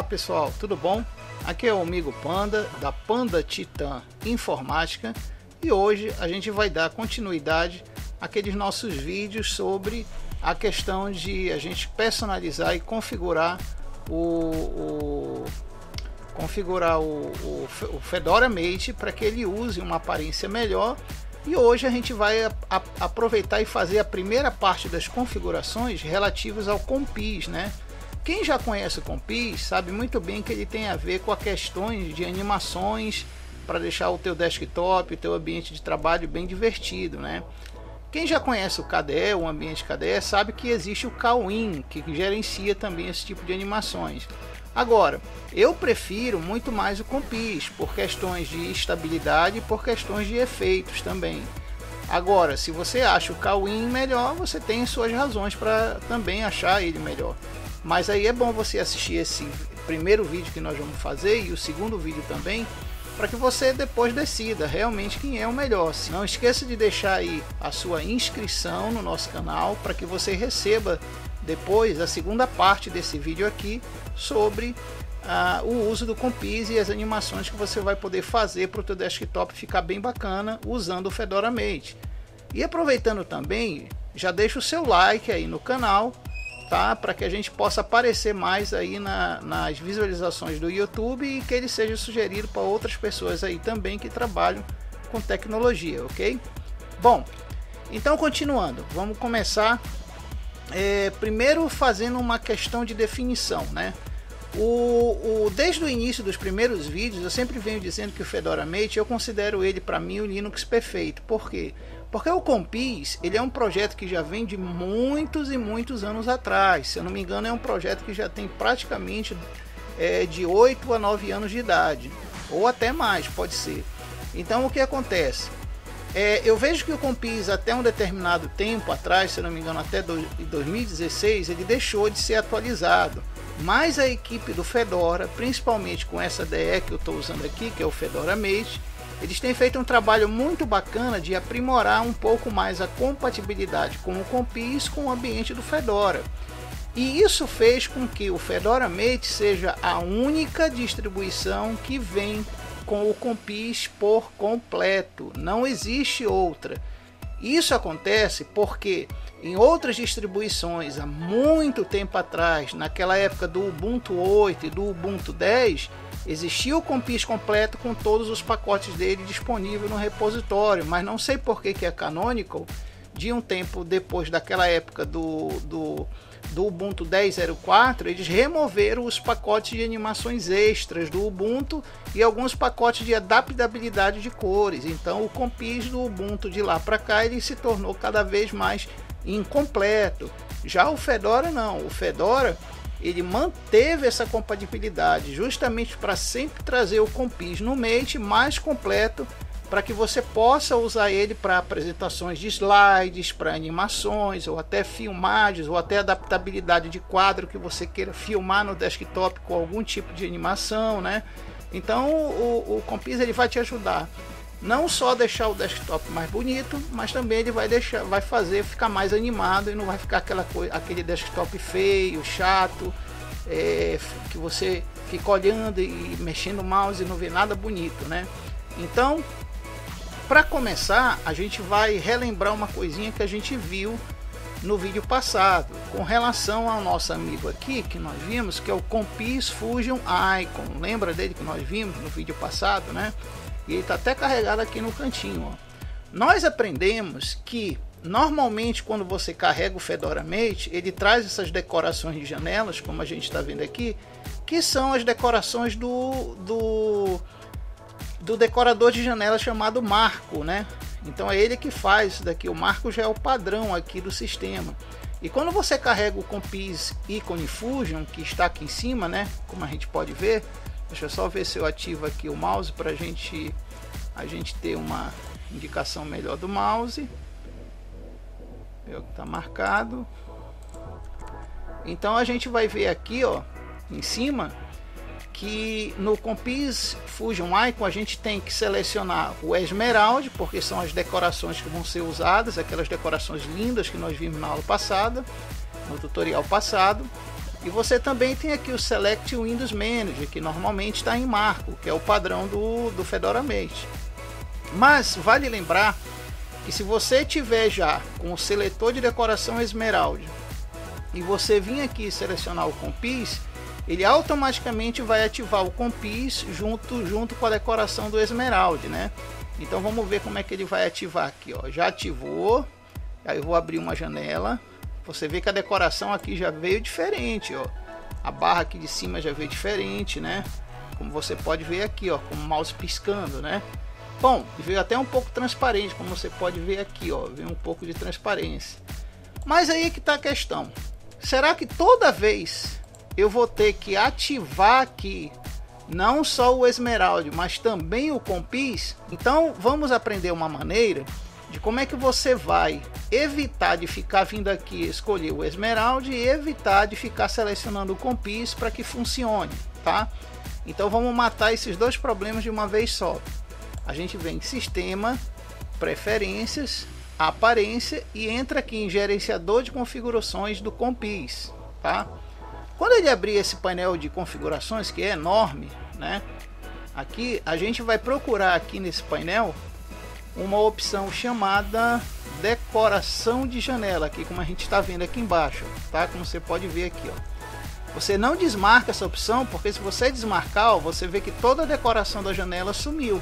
Olá pessoal, tudo bom? Aqui é o amigo Panda da Panda Titan Informática e hoje a gente vai dar continuidade àqueles nossos vídeos sobre a questão de a gente personalizar e configurar o Fedora Mate para que ele use uma aparência melhor. E hoje a gente vai aproveitar e fazer a primeira parte das configurações relativas ao Compiz, né? Quem já conhece o Compiz sabe muito bem que ele tem a ver com as questões de animações para deixar o teu desktop, o teu ambiente de trabalho bem divertido, né? Quem já conhece o KDE, o ambiente KDE, sabe que existe o KWIN, que gerencia também esse tipo de animações. Agora, eu prefiro muito mais o Compiz, por questões de estabilidade e por questões de efeitos também. Agora, se você acha o KWIN melhor, você tem suas razões para também achar ele melhor. Mas aí é bom você assistir esse primeiro vídeo que nós vamos fazer e o segundo vídeo também, para que você depois decida realmente quem é o melhor. Não esqueça de deixar aí a sua inscrição no nosso canal, para que você receba depois a segunda parte desse vídeo aqui sobre o uso do Compiz e as animações que você vai poder fazer para o teu desktop ficar bem bacana usando o Fedora Mate. E aproveitando também, já deixa o seu like aí no canal, tá? Para que a gente possa aparecer mais aí nas visualizações do YouTube e que ele seja sugerido para outras pessoas aí também que trabalham com tecnologia, ok? Bom, então continuando, vamos começar. Primeiro fazendo uma questão de definição, né? Desde o início dos primeiros vídeos eu sempre venho dizendo que o Fedora Mate, eu considero ele para mim o Linux perfeito. Por quê? Porque o Compiz, ele é um projeto que já vem de muitos e muitos anos atrás. Se eu não me engano, é um projeto que já tem praticamente de 8 a 9 anos de idade, ou até mais, pode ser. Então o que acontece? Eu vejo que o Compiz, até um determinado tempo atrás, se não me engano até 2016, ele deixou de ser atualizado, mas a equipe do Fedora, principalmente com essa DE que eu estou usando aqui, que é o Fedora Mate, eles têm feito um trabalho muito bacana de aprimorar um pouco mais a compatibilidade com o Compiz com o ambiente do Fedora, e isso fez com que o Fedora Mate seja a única distribuição que vem com o Compiz por completo, não existe outra. Isso acontece porque em outras distribuições há muito tempo atrás, naquela época do Ubuntu 8 e do Ubuntu 10, existia o Compiz completo com todos os pacotes dele disponível no repositório, mas não sei por que a Canonical, de um tempo depois daquela época do Ubuntu 10.04, eles removeram os pacotes de animações extras do Ubuntu e alguns pacotes de adaptabilidade de cores. Então o Compiz do Ubuntu de lá para cá ele se tornou cada vez mais incompleto. Já o Fedora não, o Fedora ele manteve essa compatibilidade justamente para sempre trazer o Compiz no Mate mais completo, para que você possa usar ele para apresentações de slides, para animações, ou até filmagens, ou até adaptabilidade de quadro que você queira filmar no desktop com algum tipo de animação, né? Então o Compiz ele vai te ajudar não só deixar o desktop mais bonito, mas também ele vai fazer ficar mais animado e não vai ficar aquele desktop feio, chato, que você fica olhando e mexendo o mouse e não vê nada bonito, né? Então, para começar, a gente vai relembrar uma coisinha que a gente viu no vídeo passado, com relação ao nosso amigo aqui, que nós vimos, que é o Compiz Fusion Icon. Lembra dele que nós vimos no vídeo passado, né? E ele está até carregado aqui no cantinho, ó. Nós aprendemos que, normalmente, quando você carrega o Fedora Mate, ele traz essas decorações de janelas, como a gente está vendo aqui, que são as decorações do decorador de janela chamado Marco, né? Então é ele que faz isso daqui. O Marco já é o padrão aqui do sistema. E quando você carrega o Compiz ícone Fusion, que está aqui em cima, né? Como a gente pode ver, deixa eu só ver se eu ativo aqui o mouse para a gente ter uma indicação melhor do mouse. É o que está marcado. Então a gente vai ver aqui, ó, em cima, que no Compiz Fusion Icon a gente tem que selecionar o Emerald, porque são as decorações que vão ser usadas, aquelas decorações lindas que nós vimos na aula passada, no tutorial passado. E você também tem aqui o Select Windows Manager, que normalmente está em Marco, que é o padrão do Fedora Mate. Mas vale lembrar que se você tiver já com o seletor de decoração Esmeralda e você vir aqui selecionar o Compiz, ele automaticamente vai ativar o Compiz junto com a decoração do Esmeralda, né? Então vamos ver como é que ele vai ativar aqui, ó. Já ativou. Aí eu vou abrir uma janela. Você vê que a decoração aqui já veio diferente, ó. A barra aqui de cima já veio diferente, né? Como você pode ver aqui, ó, com o mouse piscando, né? Bom, veio até um pouco transparente, como você pode ver aqui, ó, veio um pouco de transparência. Mas aí é que tá a questão. Será que toda vez eu vou ter que ativar aqui não só o Esmeralda, mas também o Compiz? Então vamos aprender uma maneira de como é que você vai evitar de ficar vindo aqui escolher o Esmeralda e evitar de ficar selecionando o Compiz para que funcione, tá? Então vamos matar esses dois problemas de uma vez só. A gente vem em Sistema, Preferências, Aparência e entra aqui em Gerenciador de Configurações do Compiz, tá? Quando ele abrir esse painel de configurações, que é enorme, né? Aqui a gente vai procurar aqui nesse painel uma opção chamada decoração de janela, aqui como a gente está vendo aqui embaixo, tá? Como você pode ver aqui, ó. Você não desmarca essa opção, porque se você desmarcar, ó, você vê que toda a decoração da janela sumiu.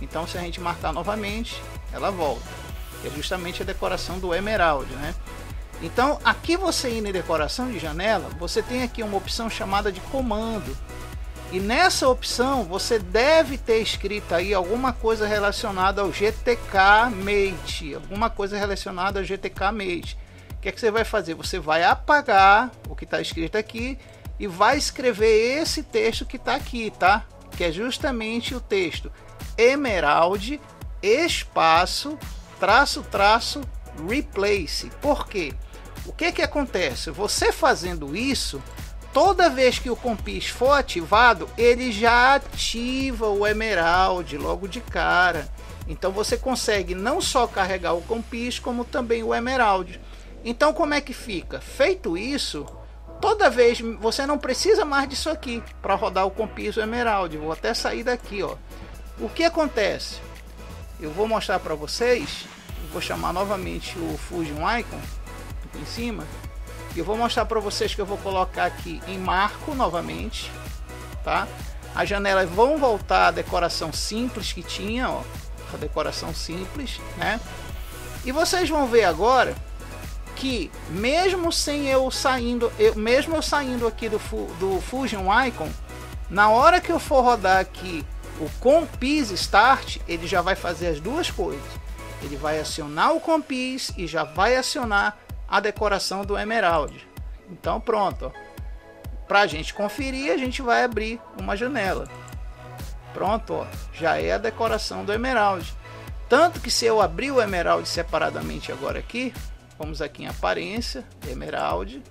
Então se a gente marcar novamente, ela volta. É justamente a decoração do Emerald, né? Então aqui você indo em decoração de janela, você tem aqui uma opção chamada de comando. E nessa opção você deve ter escrito aí alguma coisa relacionada ao GTK Mate, alguma coisa relacionada ao GTK Mate. O que é que você vai fazer? Você vai apagar o que está escrito aqui e vai escrever esse texto que está aqui, tá? Que é justamente o texto Emerald espaço traço traço replace. Por quê? O que que acontece? Você fazendo isso, toda vez que o Compiz for ativado, ele já ativa o Emerald logo de cara. Então você consegue não só carregar o Compiz, como também o Emerald. Então como é que fica? Feito isso, toda vez você não precisa mais disso aqui para rodar o Compiz e o Emerald. Vou até sair daqui, ó. O que acontece? Eu vou mostrar para vocês. Eu vou chamar novamente o Fusion Icon aqui em cima. E eu vou mostrar para vocês que eu vou colocar aqui em Marco novamente, tá? As janelas vão voltar à decoração simples que tinha, ó, a decoração simples, né? E vocês vão ver agora que mesmo sem eu saindo, mesmo eu saindo aqui do Fusion Icon, na hora que eu for rodar aqui o Compiz Start, ele já vai fazer as duas coisas. Ele vai acionar o Compiz e já vai acionar a decoração do Emerald. Então pronto, para a gente conferir, a gente vai abrir uma janela. Pronto, ó, já é a decoração do Emerald. Tanto que se eu abrir o Emerald separadamente agora aqui, vamos aqui em Aparência, Emerald,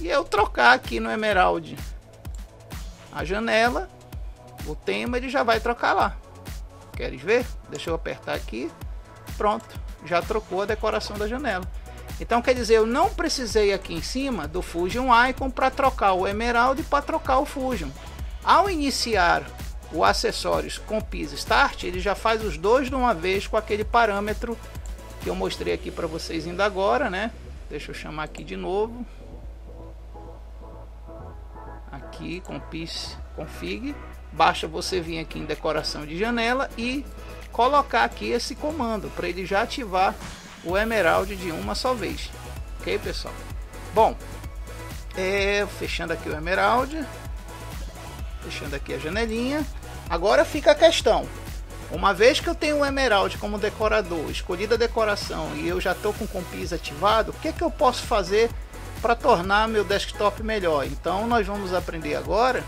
e eu trocar aqui no Emerald a janela, o tema, ele já vai trocar lá. Queres ver? Deixa eu apertar aqui. Pronto, já trocou a decoração da janela. Então quer dizer, eu não precisei aqui em cima do Fusion Icon para trocar o Emerald e para trocar o Fusion. Ao iniciar o acessórios Compiz Start, ele já faz os dois de uma vez com aquele parâmetro que eu mostrei aqui para vocês ainda agora, né? Deixa eu chamar aqui de novo. Aqui, Compiz Config. Basta você vir aqui em decoração de janela e colocar aqui esse comando para ele já ativar o Emerald de uma só vez, ok, pessoal? Bom, fechando aqui o Emerald, fechando aqui a janelinha. Agora fica a questão: uma vez que eu tenho o Emerald como decorador, escolhida a decoração, e eu já estou com o Compiz ativado, o que é que eu posso fazer para tornar meu desktop melhor? Então nós vamos aprender agora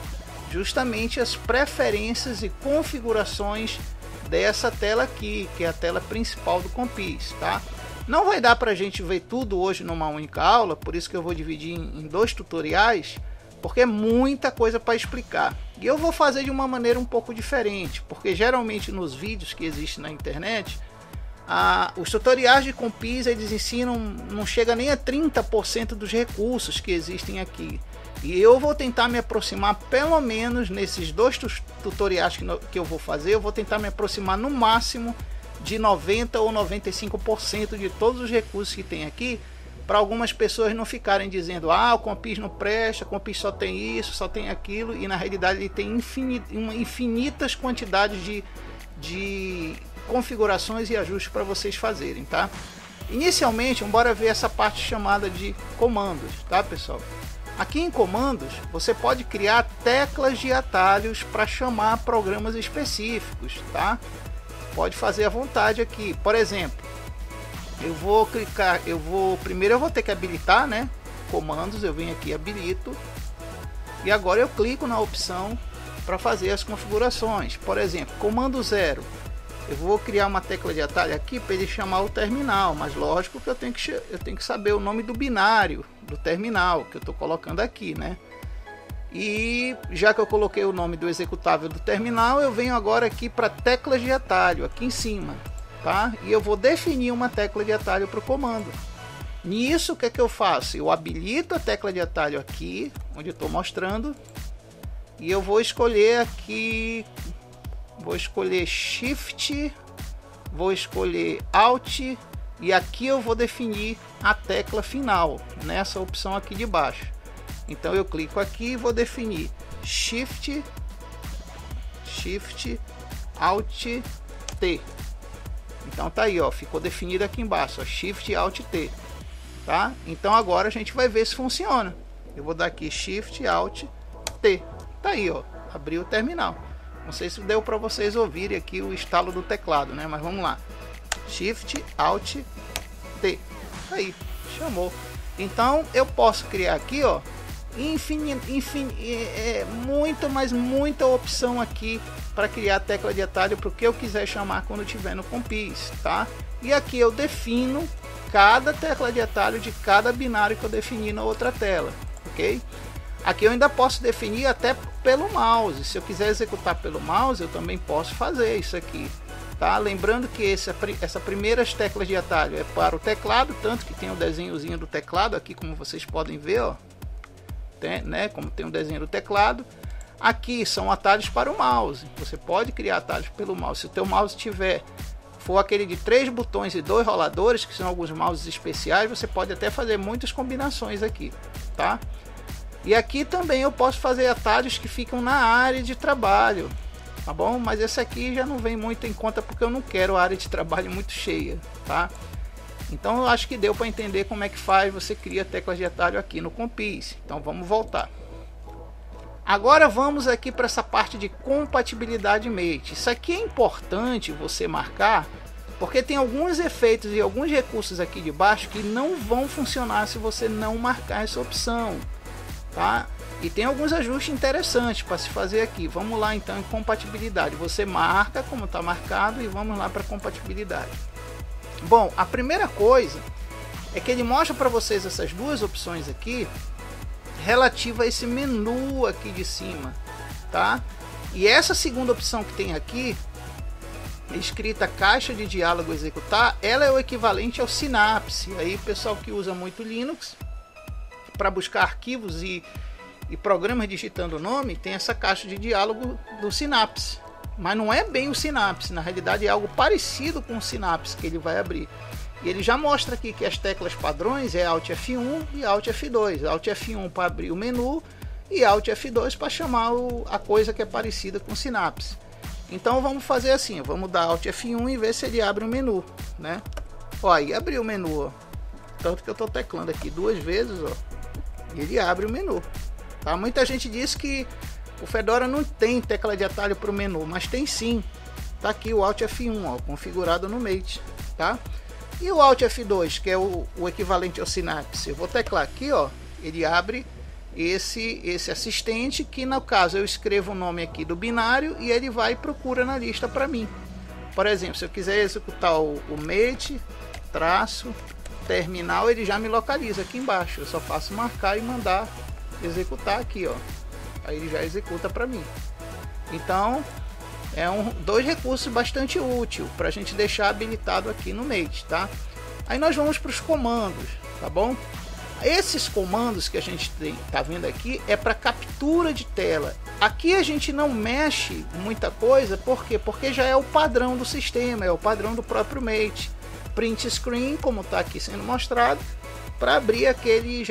justamente as preferências e configurações dessa tela aqui, que é a tela principal do Compiz, tá? Não vai dar para a gente ver tudo hoje numa única aula, por isso que eu vou dividir em dois tutoriais, porque é muita coisa para explicar. E eu vou fazer de uma maneira um pouco diferente, porque geralmente nos vídeos que existem na internet, Os tutoriais de Compiz, eles ensinam, não chega nem a 30% dos recursos que existem aqui. E eu vou tentar me aproximar, pelo menos nesses dois tutoriais que eu vou fazer, eu vou tentar me aproximar no máximo de 90% ou 95% de todos os recursos que tem aqui, para algumas pessoas não ficarem dizendo, ah, o Compiz não presta, o Compiz só tem isso, só tem aquilo, e na realidade ele tem infinitas quantidades de configurações e ajustes para vocês fazerem, tá? Inicialmente, bora ver essa parte chamada de comandos, tá, pessoal? Aqui em comandos, você pode criar teclas de atalhos para chamar programas específicos, tá? Pode fazer à vontade aqui. Por exemplo, eu vou clicar, primeiro eu vou ter que habilitar, né? Comandos, eu venho aqui, habilito. E agora eu clico na opção para fazer as configurações. Por exemplo, comando 0. Eu vou criar uma tecla de atalho aqui para ele chamar o terminal, mas lógico que eu tenho que saber o nome do binário do terminal que eu estou colocando aqui, né? E já que eu coloquei o nome do executável do terminal, eu venho agora aqui para teclas de atalho, aqui em cima, tá? E eu vou definir uma tecla de atalho para o comando. Nisso, o que é que eu faço? Eu habilito a tecla de atalho aqui, onde eu estou mostrando, e eu vou escolher aqui... Vou escolher Shift, vou escolher Alt, e aqui eu vou definir a tecla final, nessa opção aqui de baixo. Então eu clico aqui e vou definir Shift, Alt, T. Então tá aí, ó, ficou definido aqui embaixo, ó, Shift, Alt, T. Tá? Então agora a gente vai ver se funciona. Eu vou dar aqui Shift, Alt, T. Tá aí, ó, abriu o terminal. Não sei se deu para vocês ouvirem aqui o estalo do teclado, né? Mas vamos lá. Shift, Alt, T. Aí, chamou. Então, eu posso criar aqui, ó, muita, mas muita opção aqui para criar a tecla de atalho para o que eu quiser chamar quando tiver no Compiz, tá? E aqui eu defino cada tecla de atalho de cada binário que eu defini na outra tela, ok? Aqui eu ainda posso definir até pelo mouse. Se eu quiser executar pelo mouse, eu também posso fazer isso aqui, tá? Lembrando que essa primeiras teclas de atalho é para o teclado, tanto que tem um desenhozinho do teclado aqui, como vocês podem ver, ó. Tem, né? Como tem um desenho do teclado. Aqui são atalhos para o mouse. Você pode criar atalhos pelo mouse. Se o teu mouse for aquele de 3 botões e 2 roladores, que são alguns mouses especiais, você pode até fazer muitas combinações aqui, tá? E aqui também eu posso fazer atalhos que ficam na área de trabalho, tá bom? Mas esse aqui já não vem muito em conta porque eu não quero a área de trabalho muito cheia, tá? Então eu acho que deu para entender como é que faz, você cria teclas de atalho aqui no Compiz. Então vamos voltar. Agora vamos aqui para essa parte de compatibilidade Mate. Isso aqui é importante você marcar, porque tem alguns efeitos e alguns recursos aqui de baixo que não vão funcionar se você não marcar essa opção. Tá? E tem alguns ajustes interessantes para se fazer aqui. Vamos lá então em compatibilidade. Você marca como está marcado e vamos lá para compatibilidade. Bom, a primeira coisa é que ele mostra para vocês essas duas opções aqui relativa a esse menu aqui de cima, tá? E essa segunda opção que tem aqui escrita caixa de diálogo executar, ela é o equivalente ao Synapse. Aí pessoal que usa muito Linux para buscar arquivos e programas digitando o nome, tem essa caixa de diálogo do Synapse, mas não é bem o Synapse, na realidade é algo parecido com o Synapse que ele vai abrir. E ele já mostra aqui que as teclas padrões é Alt F1 e Alt F2, Alt F1 para abrir o menu e Alt F2 para chamar a coisa que é parecida com o Synapse. Então vamos fazer assim, vamos dar Alt F1 e ver se ele abre o menu, né? Ó, aí abriu o menu, ó. Tanto que eu estou teclando aqui duas vezes, ó. Ele abre o menu, tá? Muita gente diz que o Fedora não tem tecla de atalho para o menu, mas tem sim. Tá aqui o Alt F1, ó, configurado no Mate, tá? E o Alt F2, que é o equivalente ao Synapse, eu vou teclar aqui, ó, ele abre esse assistente, que no caso eu escrevo o nome aqui do binário e ele vai e procura na lista para mim. Por exemplo, se eu quiser executar o Mate, traço, terminal, ele já me localiza aqui embaixo, eu só faço marcar e mandar executar aqui, ó, aí ele já executa para mim. Então é dois recursos bastante útil para a gente deixar habilitado aqui no Mate, tá? Aí nós vamos para os comandos, tá bom? Esses comandos que a gente tá vendo aqui é para captura de tela. Aqui a gente não mexe muita coisa, por quê? Porque já é o padrão do sistema, é o padrão do próprio Mate. Print screen, como está aqui sendo mostrado, para abrir aquele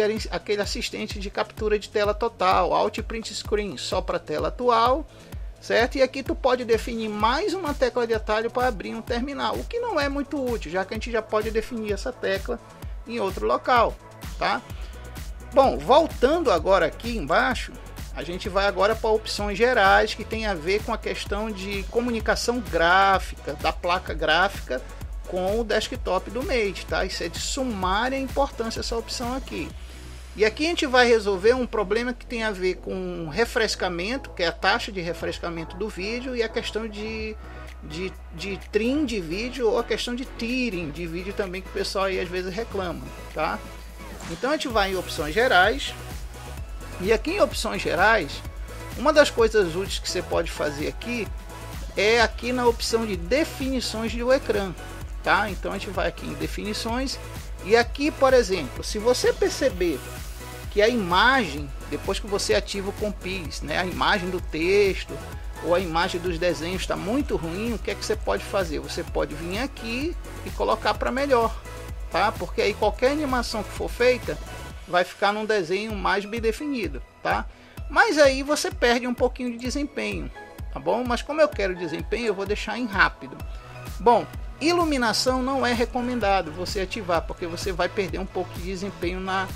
assistente de captura de tela total. Alt print screen só para tela atual, certo? E aqui tu pode definir mais uma tecla de atalho para abrir um terminal, o que não é muito útil, já que a gente já pode definir essa tecla em outro local, tá? Bom, voltando agora aqui embaixo, a gente vai agora para opções gerais, que tem a ver com a questão de comunicação gráfica, da placa gráfica com o desktop do Mate, tá? Isso é de sumária importância essa opção aqui. E aqui a gente vai resolver um problema que tem a ver com refrescamento, que é a taxa de refrescamento do vídeo, e a questão de trim de vídeo, ou a questão de tearing de vídeo também, que o pessoal aí às vezes reclama, tá? Então a gente vai em opções gerais, e aqui em opções gerais, uma das coisas úteis que você pode fazer aqui é aqui na opção de definições do ecrã, tá? Então a gente vai aqui em definições, e aqui, por exemplo, se você perceber que a imagem, depois que você ativa o Compiz, né, a imagem do texto ou a imagem dos desenhos está muito ruim, o que é que você pode fazer? Você pode vir aqui e colocar para melhor, tá? Porque aí qualquer animação que for feita vai ficar num desenho mais bem definido, tá? Mas aí você perde um pouquinho de desempenho, tá bom? Mas como eu quero desempenho, eu vou deixar em rápido. Bom, iluminação não é recomendado você ativar, porque você vai perder um pouco de desempenho na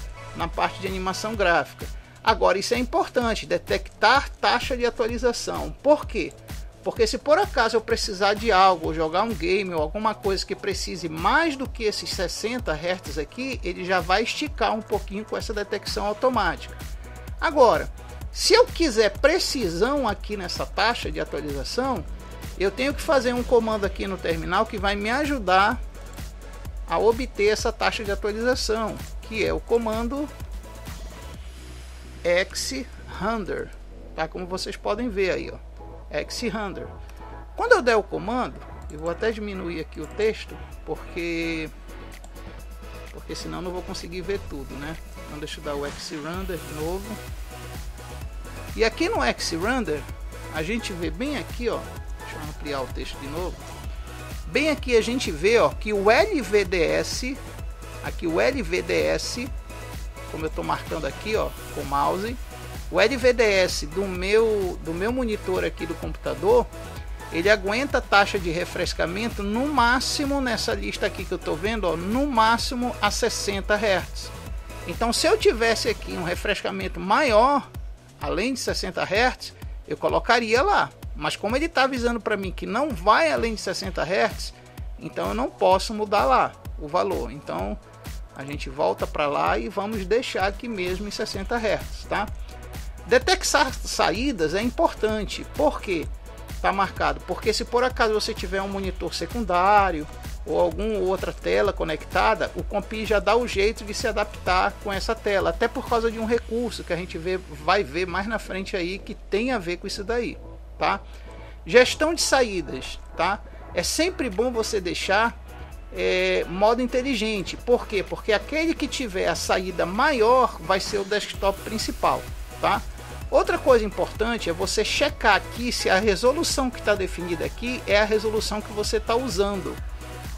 parte de animação gráfica. Agora, isso é importante, detectar taxa de atualização. Por quê? Porque se por acaso eu precisar de algo, ou jogar um game, ou alguma coisa que precise mais do que esses 60 Hz aqui, ele já vai esticar um pouquinho com essa detecção automática. Agora, se eu quiser precisão aqui nessa taxa de atualização, eu tenho que fazer um comando aqui no terminal que vai me ajudar a obter essa taxa de atualização, que é o comando xrandr, tá? Como vocês podem ver aí, ó, xrandr. Quando eu der o comando, eu vou até diminuir aqui o texto, porque senão não vou conseguir ver tudo, né? Então deixa eu dar o xrandr de novo. E aqui no xrandr, a gente vê bem aqui, ó, deixa eu ampliar o texto de novo. Bem aqui a gente vê, ó, que o LVDS, aqui o LVDS, como eu estou marcando aqui, ó, com o mouse, o LVDS do meu monitor aqui do computador, ele aguenta a taxa de refrescamento no máximo, nessa lista aqui que eu estou vendo, ó, no máximo a 60 Hz. Então, se eu tivesse aqui um refrescamento maior, além de 60 Hz, eu colocaria lá. Mas como ele está avisando para mim que não vai além de 60 Hz, então eu não posso mudar lá o valor. Então a gente volta para lá e vamos deixar aqui mesmo em 60 Hz, tá? Detectar saídas é importante, porque está marcado. Porque se por acaso você tiver um monitor secundário ou alguma outra tela conectada, o Compiz já dá o jeito de se adaptar com essa tela, até por causa de um recurso que a gente vai ver mais na frente aí, que tem a ver com isso daí. Tá? Gestão de saídas, tá? É sempre bom você deixar modo inteligente. Por quê? Porque aquele que tiver a saída maior vai ser o desktop principal, tá? Outra coisa importante é você checar aqui se a resolução que está definida aqui é a resolução que você está usando.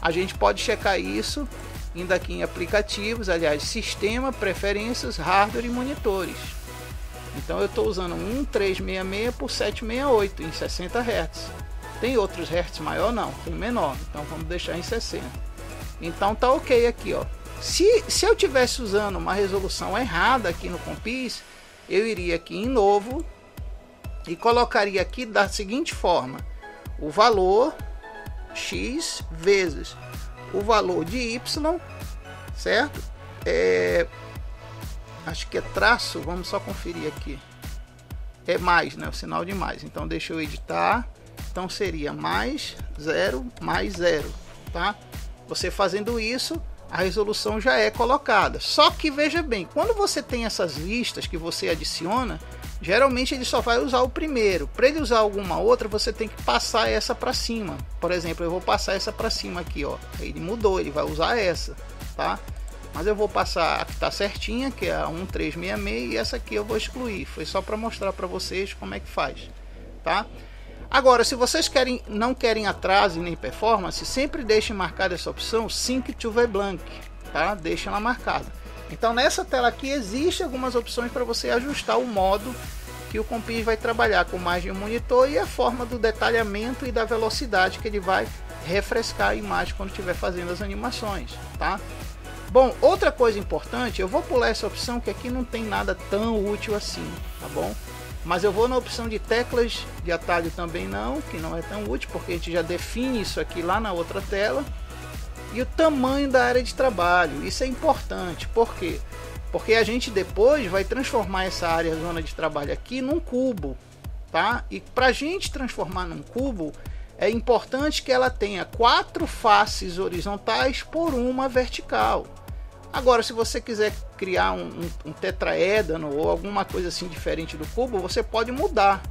A gente pode checar isso indo aqui em aplicativos, aliás, sistema, preferências, hardware e monitores. Então eu estou usando 1366 por 768 em 60 Hz. Tem outros hertz maior? Não, tem menor. Então vamos deixar em 60. Então tá ok aqui, ó. Se eu tivesse usando uma resolução errada aqui no Compiz, eu iria aqui em novo e colocaria aqui da seguinte forma: o valor x vezes o valor de y, certo? Acho que é traço, vamos só conferir aqui. É mais, né? O sinal de mais. Então deixa eu editar. Então seria mais 0, tá? Você fazendo isso, a resolução já é colocada. Só que veja bem, quando você tem essas listas que você adiciona, Geralmente ele só vai usar o primeiro. Para ele usar alguma outra, você tem que passar essa para cima. Por exemplo, eu vou passar essa para cima aqui, ó. Ele mudou, ele vai usar essa, tá? Mas eu vou passar a que tá certinha, que é a 1366, e essa aqui eu vou excluir. Foi só para mostrar para vocês como é que faz, tá? Agora, se vocês não querem atraso nem performance, sempre deixem marcada essa opção Sync to VBlank, tá? Deixa ela marcada. Então nessa tela aqui existe algumas opções para você ajustar o modo que o Compiz vai trabalhar com mais de um monitor e a forma do detalhamento e da velocidade que ele vai refrescar a imagem quando estiver fazendo as animações, tá? Bom, outra coisa importante, eu vou pular essa opção que aqui não tem nada tão útil assim, tá bom? Mas eu vou na opção de teclas de atalho também não, que não é tão útil, porque a gente já define isso aqui lá na outra tela. E o tamanho da área de trabalho, isso é importante, por quê? Porque a gente depois vai transformar essa área, zona de trabalho aqui, num cubo, tá? E para a gente transformar num cubo, é importante que ela tenha 4 faces horizontais por uma vertical. Agora, se você quiser criar um tetraédano ou alguma coisa assim diferente do cubo, você pode mudar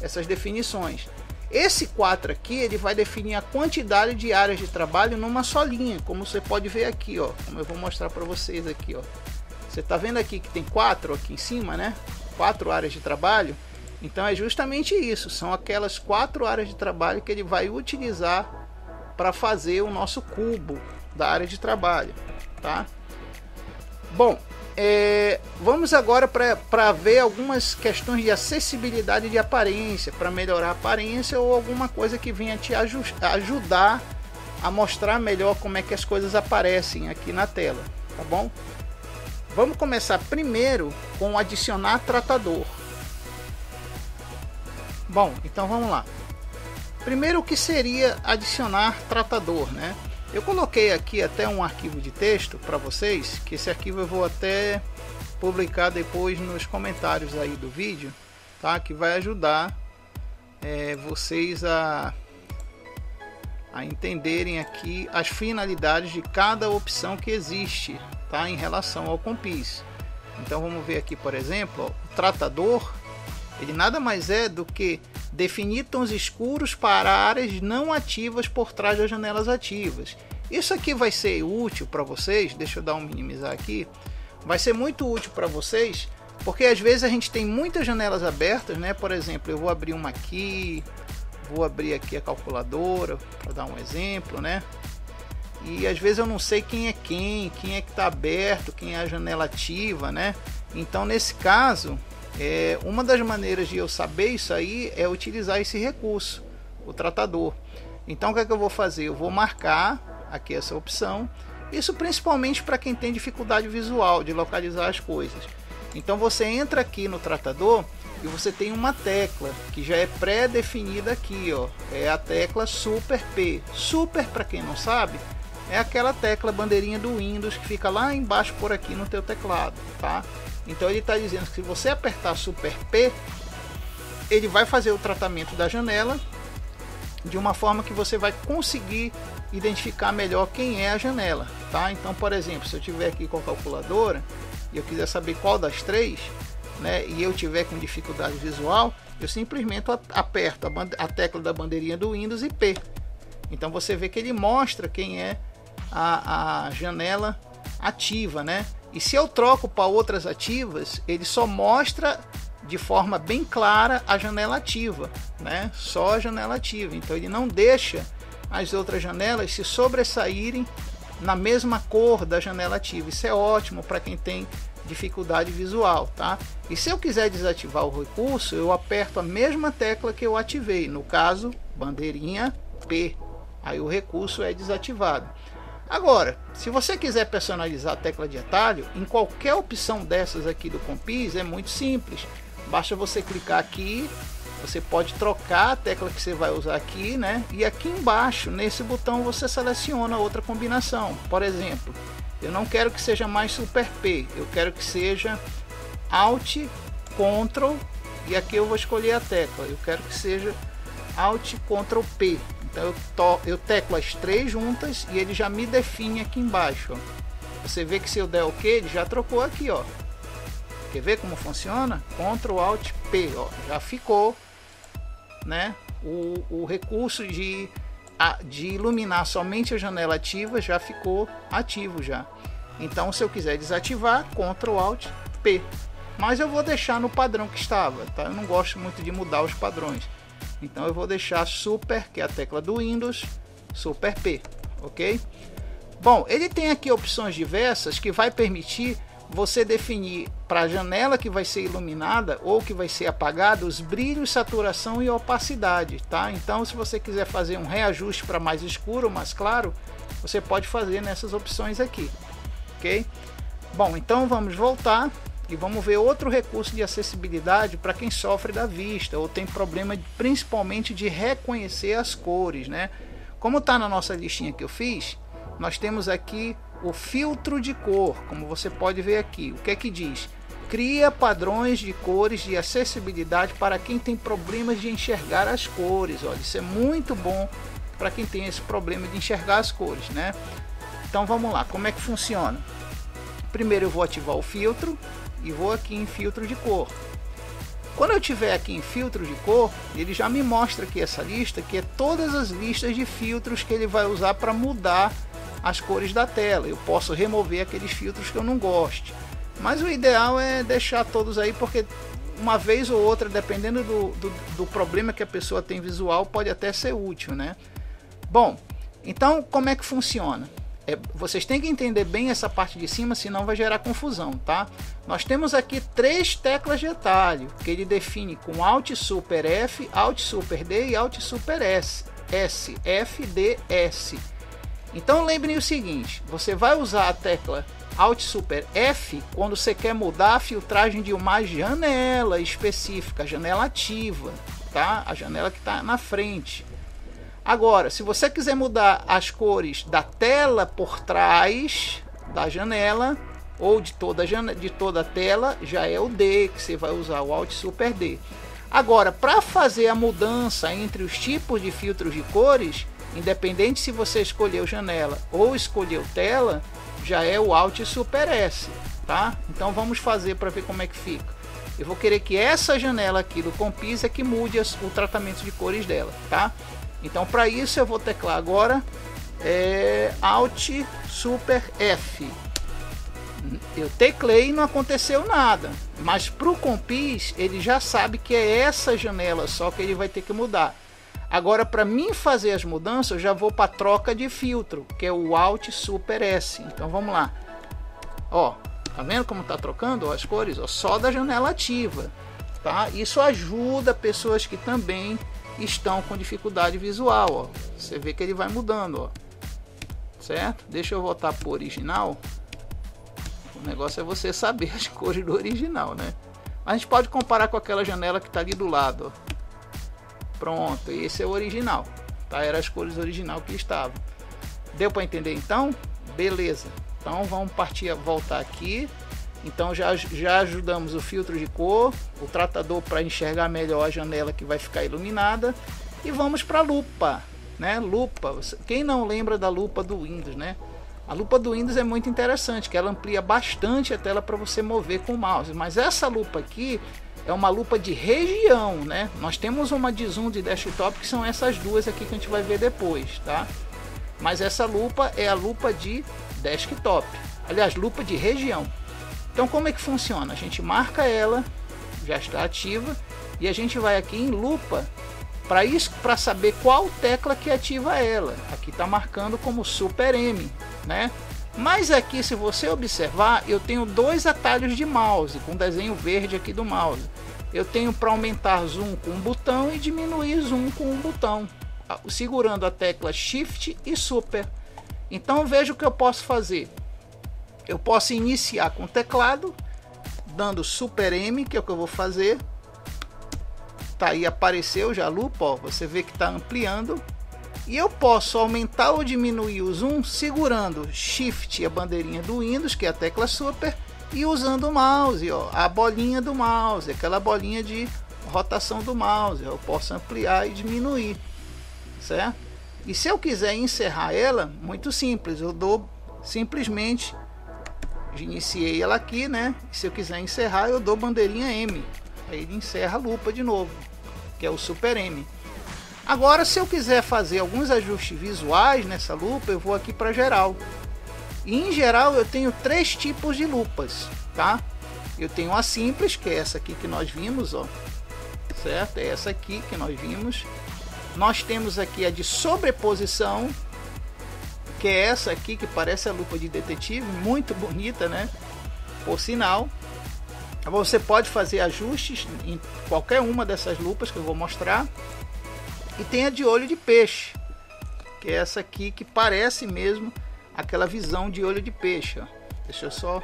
essas definições. Esse 4 aqui, ele vai definir a quantidade de áreas de trabalho numa só linha, como você pode ver aqui, ó, como eu vou mostrar para vocês aqui, ó. Você tá vendo aqui que tem 4 aqui em cima, né? 4 áreas de trabalho. Então é justamente isso, são aquelas 4 áreas de trabalho que ele vai utilizar para fazer o nosso cubo da área de trabalho, tá? Bom, vamos agora para ver algumas questões de acessibilidade de aparência, para melhorar a aparência ou alguma coisa que venha te ajudar a mostrar melhor como é que as coisas aparecem aqui na tela, tá bom? Vamos começar primeiro com adicionar tratador. Bom, então vamos lá. Primeiro, o que seria adicionar tratador, né? Eu coloquei aqui até um arquivo de texto para vocês, que esse arquivo eu vou até publicar depois nos comentários aí do vídeo, tá? Que vai ajudar vocês a entenderem aqui as finalidades de cada opção que existe, tá? Em relação ao Compiz. Então vamos ver aqui, por exemplo, ó, o tratador, ele nada mais é do que definir tons escuros para áreas não ativas por trás das janelas ativas. Isso aqui vai ser útil para vocês, deixa eu dar um minimizar aqui, vai ser muito útil para vocês, porque às vezes a gente tem muitas janelas abertas, né? Por exemplo, eu vou abrir uma aqui, vou abrir aqui a calculadora, para dar um exemplo, né? E às vezes eu não sei quem é que está aberto, quem é a janela ativa, né? Então nesse caso, uma das maneiras de eu saber isso aí é utilizar esse recurso, o tratador. Então o que é que eu vou fazer? Eu vou marcar aqui essa opção, isso principalmente para quem tem dificuldade visual de localizar as coisas. Então você entra aqui no tratador e você tem uma tecla que já é pré-definida aqui, ó, é a tecla Super P. Super, para quem não sabe, é aquela tecla bandeirinha do Windows que fica lá embaixo por aqui no teu teclado, tá? Então ele está dizendo que se você apertar Super P, ele vai fazer o tratamento da janela de uma forma que você vai conseguir identificar melhor quem é a janela, tá? Então, por exemplo, se eu tiver aqui com a calculadora e eu quiser saber qual das três, né, e eu tiver com dificuldade visual, eu simplesmente aperto a tecla da bandeirinha do Windows e P. Então você vê que ele mostra quem é a janela ativa, né? E se eu troco para outras ativas, ele só mostra de forma bem clara a janela ativa, né? Só a janela ativa. Então ele não deixa as outras janelas se sobressaírem na mesma cor da janela ativa. Isso é ótimo para quem tem dificuldade visual, tá? E se eu quiser desativar o recurso, eu aperto a mesma tecla que eu ativei, no caso, bandeirinha P. Aí o recurso é desativado. Agora, se você quiser personalizar a tecla de atalho, em qualquer opção dessas aqui do Compiz é muito simples. Basta você clicar aqui, você pode trocar a tecla que você vai usar aqui, né? E aqui embaixo, nesse botão, você seleciona outra combinação. Por exemplo, eu não quero que seja mais Super P, eu quero que seja Alt, Ctrl, e aqui eu vou escolher a tecla, eu quero que seja Alt, Ctrl, P. Então eu teclo as três juntas e ele já me define aqui embaixo, ó. Você vê que se eu der OK, ele já trocou aqui, ó. Quer ver como funciona? Ctrl Alt P, ó, já ficou, né? O recurso de iluminar somente a janela ativa já ficou ativo já. Então, se eu quiser desativar, Ctrl Alt P. Mas eu vou deixar no padrão que estava, tá? Eu não gosto muito de mudar os padrões. Então eu vou deixar Super, que é a tecla do Windows, Super P, ok? Bom, ele tem aqui opções diversas que vai permitir você definir para a janela que vai ser iluminada ou que vai ser apagada os brilhos, saturação e opacidade, tá? Então, se você quiser fazer um reajuste para mais escuro, mais claro, você pode fazer nessas opções aqui, ok? Bom, então vamos voltar e vamos ver outro recurso de acessibilidade para quem sofre da vista ou tem problema principalmente de reconhecer as cores, né? Como está na nossa listinha que eu fiz, nós temos aqui o filtro de cor, como você pode ver aqui. O que é que diz? Cria padrões de cores de acessibilidade para quem tem problemas de enxergar as cores. Olha, isso é muito bom para quem tem esse problema de enxergar as cores, né? Então vamos lá, como é que funciona? Primeiro eu vou ativar o filtro e vou aqui em filtro de cor. Quando eu tiver aqui em filtro de cor, ele já me mostra aqui essa lista, que é todas as listas de filtros que ele vai usar para mudar as cores da tela. Eu posso remover aqueles filtros que eu não goste, mas o ideal é deixar todos aí, porque uma vez ou outra, dependendo do problema que a pessoa tem visual, pode até ser útil, né? Bom, então como é que funciona? Vocês têm que entender bem essa parte de cima, senão vai gerar confusão, tá? Nós temos aqui três teclas de atalho que ele define com Alt Super F, Alt Super D e Alt Super S, S, F, D, S. Então lembrem o seguinte, você vai usar a tecla Alt Super F quando você quer mudar a filtragem de uma janela específica, a janela ativa, tá? A janela que está na frente. Agora, se você quiser mudar as cores da tela por trás da janela ou de toda a tela, já é o D, que você vai usar o Alt Super D. Agora, para fazer a mudança entre os tipos de filtros de cores, independente se você escolheu janela ou escolheu tela, já é o Alt Super S, tá? Então vamos fazer para ver como é que fica. Eu vou querer que essa janela aqui do Compiz é que mude o tratamento de cores dela, tá? Então para isso eu vou teclar agora Alt Super F. Eu teclei e não aconteceu nada, mas para o Compiz ele já sabe que é essa janela só que ele vai ter que mudar. Agora, para mim fazer as mudanças, eu já vou para troca de filtro, que é o Alt Super S. Então vamos lá, ó, tá vendo como tá trocando, ó, as cores, ó, só da janela ativa, tá? Isso ajuda pessoas que também estão com dificuldade visual, ó. Você vê que ele vai mudando, ó, certo? Deixa eu voltar pro original. O negócio é você saber as cores do original, né? A gente pode comparar com aquela janela que tá ali do lado, ó. Pronto, esse é o original, tá? Era as cores original que estavam. Deu para entender então? Beleza. Então vamos partir, voltar aqui. Então já ajudamos o filtro de cor, o tratador para enxergar melhor a janela que vai ficar iluminada, e vamos para a lupa, né? Lupa, quem não lembra da lupa do Windows, né? A lupa do Windows é muito interessante, que ela amplia bastante a tela para você mover com o mouse, mas essa lupa aqui é uma lupa de região, né? Nós temos uma de zoom de desktop, que são essas duas aqui que a gente vai ver depois, tá? Mas essa lupa é a lupa de desktop, aliás, lupa de região. Então como é que funciona? A gente marca ela, já está ativa, e a gente vai aqui em lupa para isso, para saber qual tecla que ativa ela. Aqui está marcando como Super M, né? Mas aqui, se você observar, eu tenho dois atalhos de mouse com desenho verde aqui do mouse. Eu tenho para aumentar zoom com um botão e diminuir zoom com um botão, segurando a tecla Shift e Super. Então veja o que eu posso fazer. Eu posso iniciar com o teclado, dando Super M, que é o que eu vou fazer. Tá aí, apareceu já a lupa, ó, você vê que está ampliando. E eu posso aumentar ou diminuir o zoom segurando Shift, a bandeirinha do Windows, que é a tecla Super, e usando o mouse, ó, a bolinha do mouse, aquela bolinha de rotação do mouse. Eu posso ampliar e diminuir, certo? E se eu quiser encerrar ela, muito simples, eu dou simplesmente Iniciei ela aqui, né? E se eu quiser encerrar, eu dou bandeirinha M. Aí ele encerra a lupa de novo, que é o Super M. Agora, se eu quiser fazer alguns ajustes visuais nessa lupa, eu vou aqui para geral. E em geral eu tenho três tipos de lupas, tá? Eu tenho a simples, que é essa aqui que nós vimos, ó. Certo? É essa aqui que nós vimos. Nós temos aqui a de sobreposição, que é essa aqui que parece a lupa de detetive, muito bonita, né? Por sinal, você pode fazer ajustes em qualquer uma dessas lupas que eu vou mostrar. E tem a de olho de peixe, que é essa aqui que parece mesmo aquela visão de olho de peixe, ó. Deixa eu só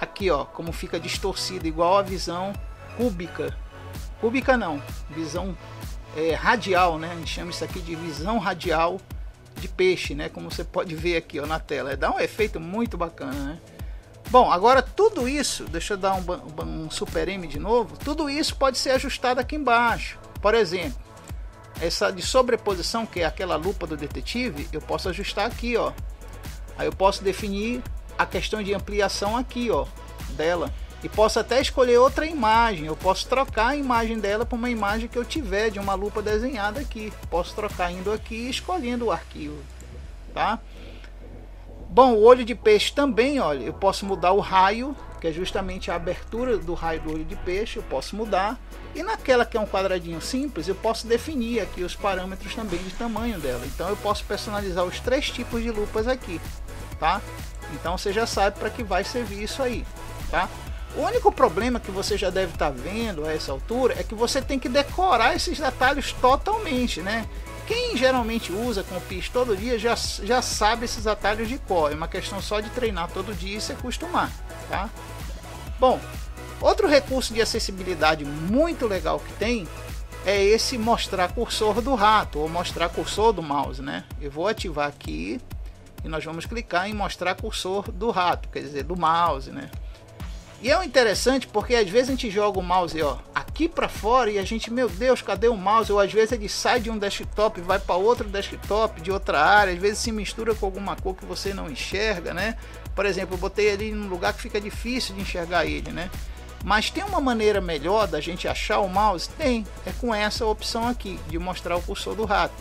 aqui, ó, como fica distorcida, igual a visão cúbica. Cúbica não, visão radial, né? A gente chama isso aqui de visão radial de peixe, né? Como você pode ver aqui, ó, na tela, dá um efeito muito bacana, né? Bom, agora tudo isso, deixa eu dar um Super M de novo. Tudo isso pode ser ajustado aqui embaixo. Por exemplo, essa de sobreposição, que é aquela lupa do detetive, eu posso ajustar aqui, ó. Aí eu posso definir a questão de ampliação aqui, ó, dela, e posso até escolher outra imagem. Eu posso trocar a imagem dela para uma imagem que eu tiver de uma lupa desenhada aqui. Posso trocar indo aqui e escolhendo o arquivo, tá? Bom, o olho de peixe também, olha, eu posso mudar o raio, que é justamente a abertura do raio do olho de peixe, eu posso mudar. E naquela que é um quadradinho simples, eu posso definir aqui os parâmetros também de tamanho dela. Então eu posso personalizar os três tipos de lupas aqui, tá? Então você já sabe para que vai servir isso aí, tá? O único problema que você já deve estar vendo a essa altura é que você tem que decorar esses atalhos totalmente, né? Quem geralmente usa Compiz todo dia já sabe esses atalhos de cor. É uma questão só de treinar todo dia e se acostumar, tá? Bom, outro recurso de acessibilidade muito legal que tem é esse mostrar cursor do rato ou mostrar cursor do mouse, né? Eu vou ativar aqui e nós vamos clicar em mostrar cursor do rato, quer dizer, do mouse, né? E é interessante porque às vezes a gente joga o mouse, ó, aqui para fora e a gente, meu Deus, cadê o mouse? Ou às vezes ele sai de um desktop e vai para outro desktop de outra área, às vezes se mistura com alguma cor que você não enxerga, né? Por exemplo, eu botei ali num lugar que fica difícil de enxergar ele, né? Mas tem uma maneira melhor da gente achar o mouse? Tem, é com essa opção aqui, de mostrar o cursor do rato.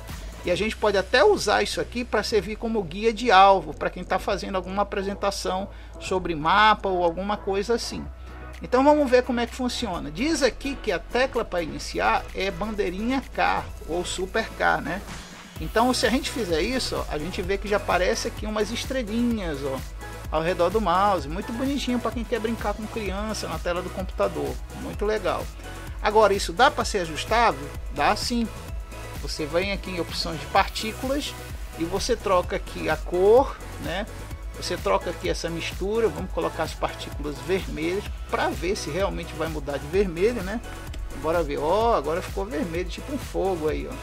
E a gente pode até usar isso aqui para servir como guia de alvo, para quem está fazendo alguma apresentação sobre mapa ou alguma coisa assim. Então vamos ver como é que funciona. Diz aqui que a tecla para iniciar é bandeirinha K ou Super K, né? Então se a gente fizer isso, ó, a gente vê que já aparece aqui umas estrelinhas, ó, ao redor do mouse. Muito bonitinho para quem quer brincar com criança na tela do computador. Muito legal. Agora, isso dá para ser ajustável? Dá sim. Você vem aqui em opções de partículas e você troca aqui a cor, né? Você troca aqui essa mistura. Vamos colocar as partículas vermelhas para ver se realmente vai mudar de vermelho, né? Bora ver. Ó, agora ficou vermelho, tipo um fogo aí, ó.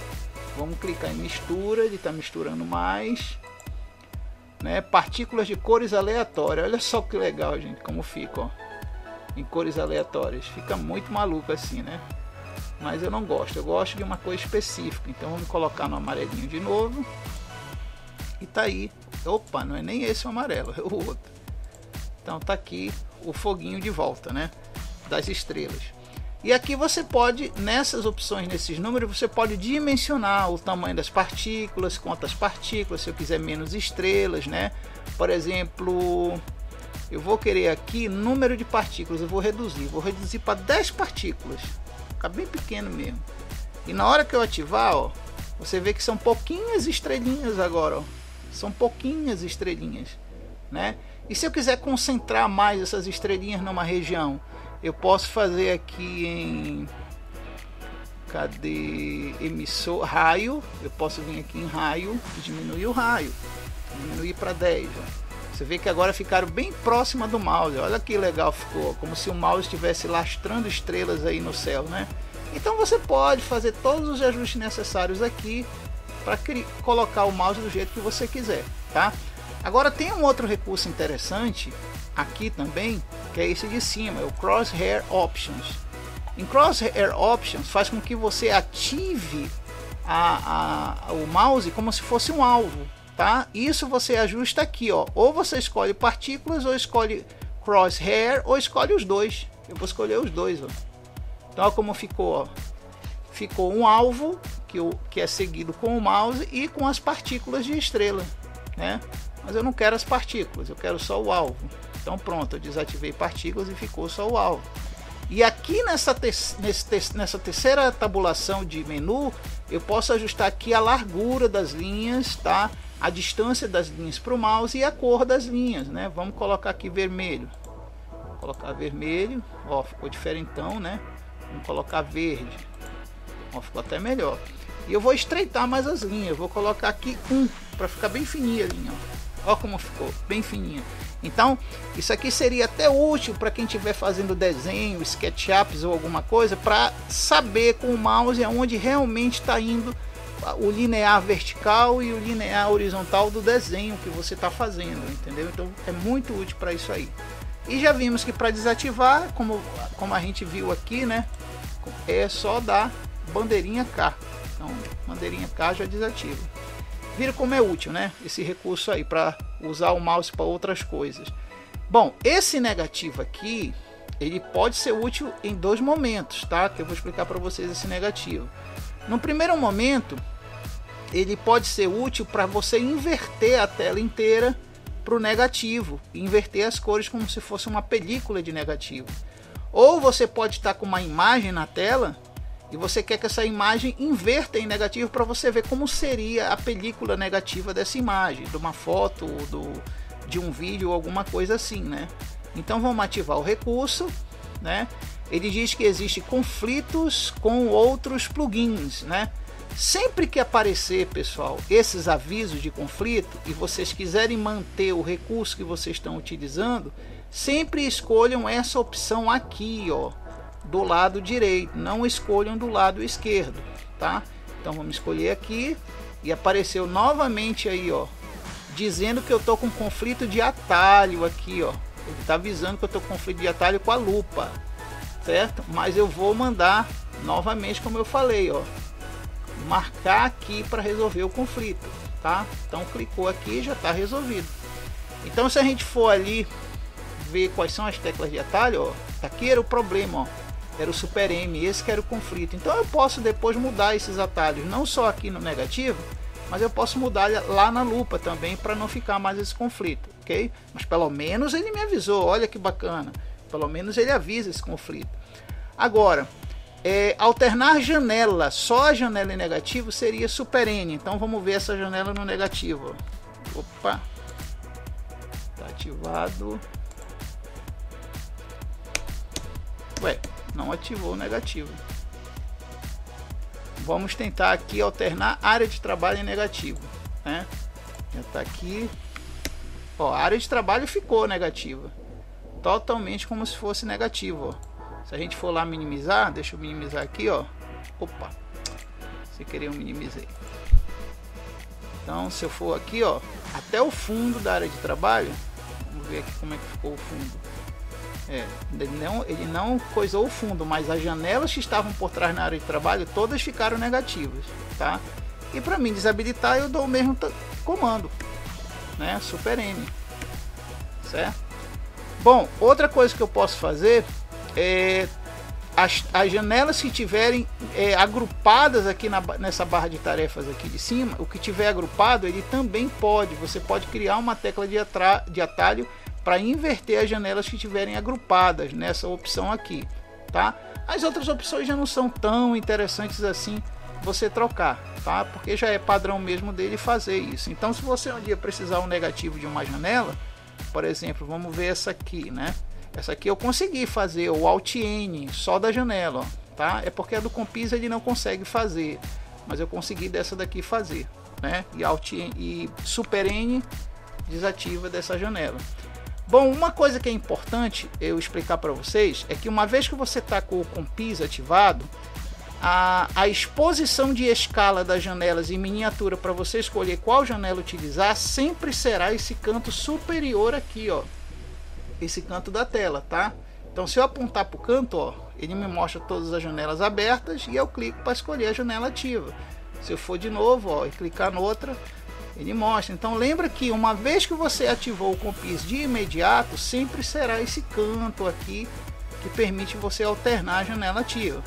Vamos clicar em mistura, ele tá misturando mais, né? Partículas de cores aleatórias. Olha só que legal, gente, como fica, ó. Em cores aleatórias, fica muito maluco assim, né? Mas eu não gosto, eu gosto de uma cor específica. Então vamos colocar no amarelinho de novo. E tá aí. Opa, não é nem esse o amarelo, é o outro. Então tá aqui o foguinho de volta, né? Das estrelas. E aqui você pode, nessas opções, nesses números, você pode dimensionar o tamanho das partículas, quantas partículas, se eu quiser menos estrelas, né? Por exemplo, eu vou querer aqui número de partículas, eu vou reduzir para 10 partículas. Fica bem pequeno mesmo. E na hora que eu ativar, ó, você vê que são pouquinhas estrelinhas agora, ó. São pouquinhas estrelinhas, né? E se eu quiser concentrar mais essas estrelinhas numa região, eu posso fazer aqui em... cadê? Emissor, raio. Eu posso vir aqui em raio e diminuir o raio. Diminuir para 10, ó. Você vê que agora ficaram bem próxima do mouse. Olha que legal ficou, como se o mouse estivesse lastrando estrelas aí no céu, né? Então você pode fazer todos os ajustes necessários aqui para colocar o mouse do jeito que você quiser, tá? Agora tem um outro recurso interessante aqui também, que é esse de cima, é o Crosshair Options. Em Crosshair Options faz com que você ative o mouse como se fosse um alvo. tá? Isso você ajusta aqui, ó, ou você escolhe partículas, ou escolhe crosshair, ou escolhe os dois. Eu vou escolher os dois, ó. Então, ó, como ficou, ó. Ficou um alvo que é seguido com o mouse e com as partículas de estrela, né? Mas eu não quero as partículas, eu quero só o alvo. Então pronto, eu desativei partículas e ficou só o alvo. E aqui nessa terceira tabulação de menu, eu posso ajustar aqui a largura das linhas, tá? A distância das linhas para o mouse e a cor das linhas, né? Vamos colocar aqui vermelho. Vou colocar vermelho, ó, ficou diferentão, né? Vamos colocar verde. Ó, ficou até melhor. E eu vou estreitar mais as linhas, vou colocar aqui 1 para ficar bem fininha a linha, ó. Olha como ficou, bem fininho. Então, isso aqui seria até útil para quem estiver fazendo desenho, sketchups ou alguma coisa, para saber com o mouse aonde realmente está indo o linear vertical e o linear horizontal do desenho que você está fazendo, entendeu? Então, é muito útil para isso aí. E já vimos que para desativar, como a gente viu aqui, né, é só dar bandeirinha K. Então, bandeirinha K já desativa. Vira como é útil, né? Esse recurso aí para usar o mouse para outras coisas. Bom, esse negativo aqui, ele pode ser útil em dois momentos, tá? Que eu vou explicar para vocês esse negativo. No primeiro momento, ele pode ser útil para você inverter a tela inteira para o negativo, inverter as cores como se fosse uma película de negativo. Ou você pode estar com uma imagem na tela e você quer que essa imagem inverta em negativo para você ver como seria a película negativa dessa imagem, de uma foto, de um vídeo, alguma coisa assim, né? Então vamos ativar o recurso, né? Ele diz que existe conflitos com outros plugins, né? Sempre que aparecer, pessoal, esses avisos de conflito e vocês quiserem manter o recurso que vocês estão utilizando, sempre escolham essa opção aqui, ó, do lado direito, não escolham do lado esquerdo, tá? Então vamos escolher aqui e apareceu novamente aí, ó, dizendo que eu tô com conflito de atalho aqui, ó. Ele tá avisando que eu tô com conflito de atalho com a lupa, certo? Mas eu vou mandar novamente, como eu falei, ó, marcar aqui para resolver o conflito, tá? Então clicou aqui, já tá resolvido. Então se a gente for ali ver quais são as teclas de atalho, ó, tá aqui era o problema, ó. Era o Super M, esse que era o conflito. Então eu posso depois mudar esses atalhos, não só aqui no negativo, mas eu posso mudar lá na lupa também para não ficar mais esse conflito, ok? Mas pelo menos ele me avisou, olha que bacana. Pelo menos ele avisa esse conflito. Agora, alternar janela, só a janela em negativo seria Super N. Então vamos ver essa janela no negativo. Opa, tá ativado. Ué, não ativou o negativo. Vamos tentar aqui alternar área de trabalho em negativo, né? Já tá aqui. Ó, a área de trabalho ficou negativa. Totalmente como se fosse negativo, ó. Se a gente for lá minimizar, deixa eu minimizar aqui, ó. Opa. Se querer eu minimizei. Então, se eu for aqui, ó, até o fundo da área de trabalho, vamos ver aqui como é que ficou o fundo. É, ele não coisou o fundo, mas as janelas que estavam por trás na área de trabalho, todas ficaram negativas, tá? E para mim desabilitar, eu dou o mesmo comando, né? Super M, certo? Bom, outra coisa que eu posso fazer é as janelas que tiverem agrupadas aqui nessa barra de tarefas aqui de cima, o que tiver agrupado, ele também pode, você pode criar uma tecla de atalho para inverter as janelas que estiverem agrupadas nessa opção aqui, tá? As outras opções já não são tão interessantes assim você trocar, tá? Porque já é padrão mesmo dele fazer isso. Então, se você um dia precisar um negativo de uma janela, por exemplo, vamos ver essa aqui, né? Essa aqui eu consegui fazer o Alt N só da janela, ó, tá? É porque a do Compiz ele não consegue fazer, mas eu consegui dessa daqui fazer, né? E Alt N, e Super N desativa dessa janela. Bom, uma coisa que é importante eu explicar para vocês é que uma vez que você está com o Compiz ativado, a exposição de escala das janelas em miniatura para você escolher qual janela utilizar sempre será esse canto superior aqui, ó, esse canto da tela, tá? Então se eu apontar para o canto, ó, ele me mostra todas as janelas abertas e eu clico para escolher a janela ativa. Se eu for de novo, ó, e clicar noutra, ele mostra. Então lembra que uma vez que você ativou o Compiz de imediato, sempre será esse canto aqui que permite você alternar a janela ativa.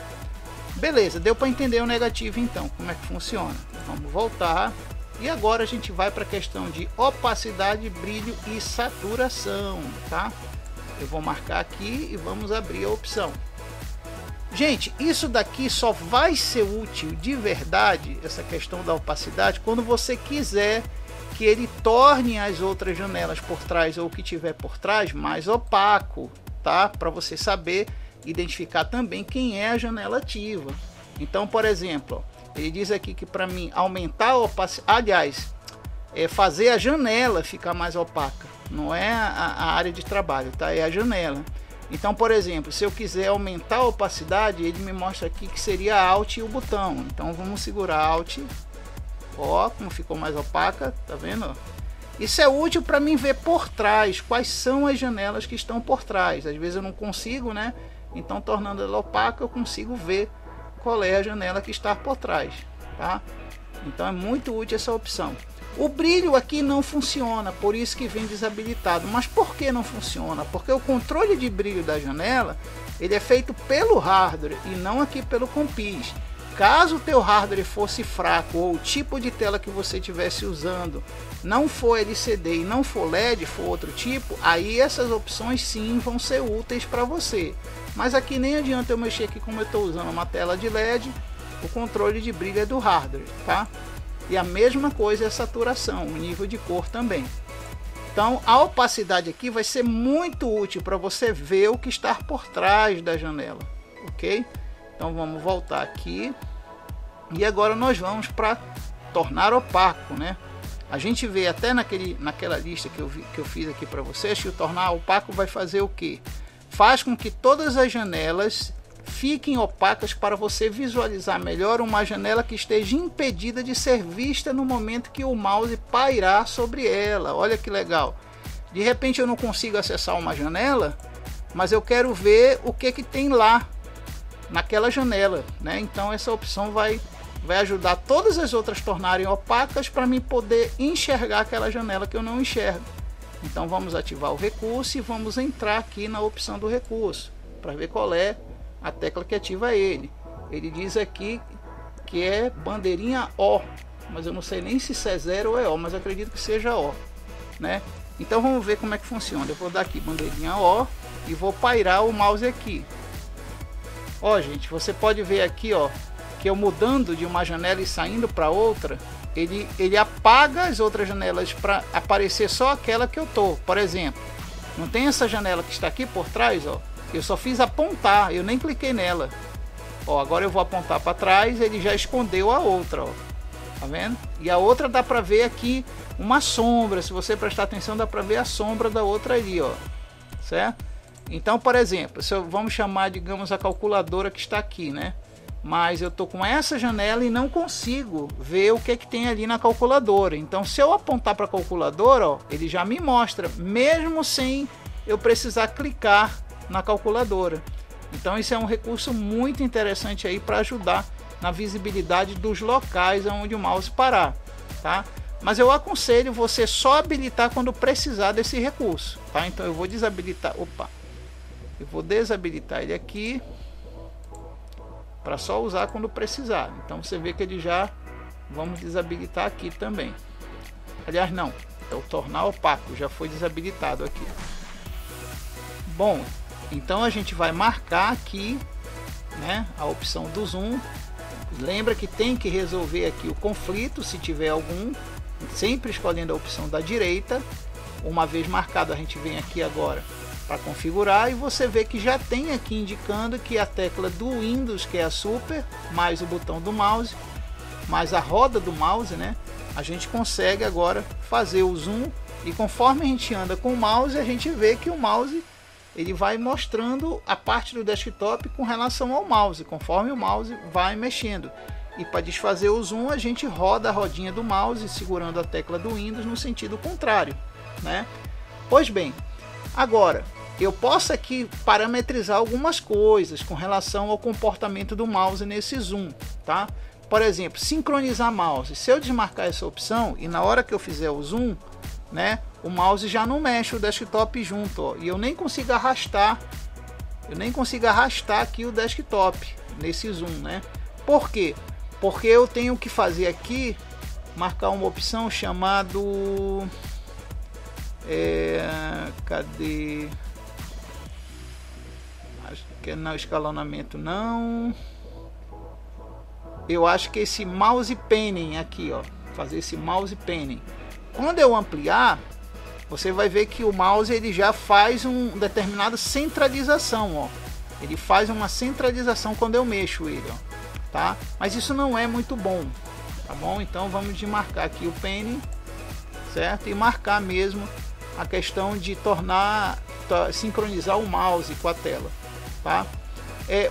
Beleza, deu para entender o negativo então, como é que funciona. Vamos voltar. E agora a gente vai para a questão de opacidade, brilho e saturação, tá? Eu vou marcar aqui e vamos abrir a opção. Gente, isso daqui só vai ser útil de verdade, essa questão da opacidade, quando você quiser que ele torne as outras janelas por trás ou o que tiver por trás mais opaco, tá? Para você saber identificar também quem é a janela ativa. Então, por exemplo, ele diz aqui que para mim aumentar a opacidade, aliás, é fazer a janela ficar mais opaca, não é a área de trabalho, tá? É a janela. Então, por exemplo, se eu quiser aumentar a opacidade, ele me mostra aqui que seria Alt e o botão. Então vamos segurar Alt, ó, como ficou mais opaca, tá vendo? Isso é útil para mim ver por trás quais são as janelas que estão por trás. Às vezes eu não consigo, né? Então, tornando ela opaca, eu consigo ver qual é a janela que está por trás, tá? Então é muito útil essa opção. O brilho aqui não funciona, por isso que vem desabilitado. Mas por que não funciona? Porque o controle de brilho da janela, ele é feito pelo hardware e não aqui pelo Compiz. Caso o teu hardware fosse fraco ou o tipo de tela que você estivesse usando não for LCD e não for LED, for outro tipo, aí essas opções sim vão ser úteis para você. Mas aqui nem adianta eu mexer aqui, como eu estou usando uma tela de LED, o controle de brilho é do hardware, tá? E a mesma coisa é a saturação, o nível de cor também. Então a opacidade aqui vai ser muito útil para você ver o que está por trás da janela, ok? Então vamos voltar aqui e agora nós vamos para tornar opaco, né? A gente vê até naquela lista que eu fiz aqui para vocês que o tornar opaco vai fazer o quê? Faz com que todas as janelas fiquem opacas para você visualizar melhor uma janela que esteja impedida de ser vista no momento que o mouse pairar sobre ela. Olha que legal! De repente eu não consigo acessar uma janela, mas eu quero ver o que tem lá naquela janela, né? Então essa opção vai ajudar todas as outras a tornarem opacas para mim poder enxergar aquela janela que eu não enxergo. Então vamos ativar o recurso e vamos entrar aqui na opção do recurso para ver qual é a tecla que ativa ele. Ele diz aqui que é bandeirinha O, mas eu não sei nem se isso é 0 ou é O, mas acredito que seja O, né? Então vamos ver como é que funciona. Eu vou dar aqui bandeirinha O e vou pairar o mouse aqui. Ó, gente, você pode ver aqui, ó, que eu mudando de uma janela e saindo para outra, ele apaga as outras janelas para aparecer só aquela que eu tô. Por exemplo, não tem essa janela que está aqui por trás, ó. Eu só fiz apontar, eu nem cliquei nela. Ó, agora eu vou apontar para trás, ele já escondeu a outra, ó. Tá vendo? E a outra dá para ver aqui uma sombra. Se você prestar atenção, dá para ver a sombra da outra ali, ó. Certo? Então, por exemplo, se eu, vamos chamar, digamos, a calculadora que está aqui, né? Mas eu estou com essa janela e não consigo ver o que tem ali na calculadora. Então, se eu apontar para a calculadora, ó, ele já me mostra, mesmo sem eu precisar clicar na calculadora. Então, isso é um recurso muito interessante aí para ajudar na visibilidade dos locais onde o mouse parar, tá? Mas eu aconselho você só habilitar quando precisar desse recurso, tá? Então, eu vou desabilitar... Opa! Eu vou desabilitar ele aqui para só usar quando precisar. Então você vê que ele já... Vamos desabilitar aqui também. Aliás, não. É o tornar opaco. Já foi desabilitado aqui. Bom, então a gente vai marcar aqui, né, a opção do zoom. Lembra que tem que resolver aqui o conflito, se tiver algum. Sempre escolhendo a opção da direita. Uma vez marcado, a gente vem aqui agora para configurar e você vê que já tem aqui indicando que a tecla do Windows, que é a Super, mais o botão do mouse, mais a roda do mouse, né? A gente consegue agora fazer o zoom e conforme a gente anda com o mouse, a gente vê que o mouse ele vai mostrando a parte do desktop com relação ao mouse, conforme o mouse vai mexendo. E para desfazer o zoom, a gente roda a rodinha do mouse segurando a tecla do Windows no sentido contrário, né? Pois bem, agora eu posso aqui parametrizar algumas coisas com relação ao comportamento do mouse nesse zoom, tá? por exemplo, sincronizar mouse. Se eu desmarcar essa opção e na hora que eu fizer o zoom, né, o mouse já não mexe o desktop junto, ó, e eu nem consigo arrastar, aqui o desktop nesse zoom, né? Por quê? Porque eu tenho que fazer aqui, marcar uma opção chamado cadê? Acho que é no escalonamento, não. Eu acho que esse mouse panning aqui, ó, fazer esse mouse panning. Quando eu ampliar, você vai ver que o mouse ele já faz um determinada centralização, ó. Ele faz uma centralização quando eu mexo ele, ó, tá? Mas isso não é muito bom, tá bom? Então vamos desmarcar aqui o panning, certo? E marcar mesmo a questão de tornar sincronizar o mouse com a tela, tá?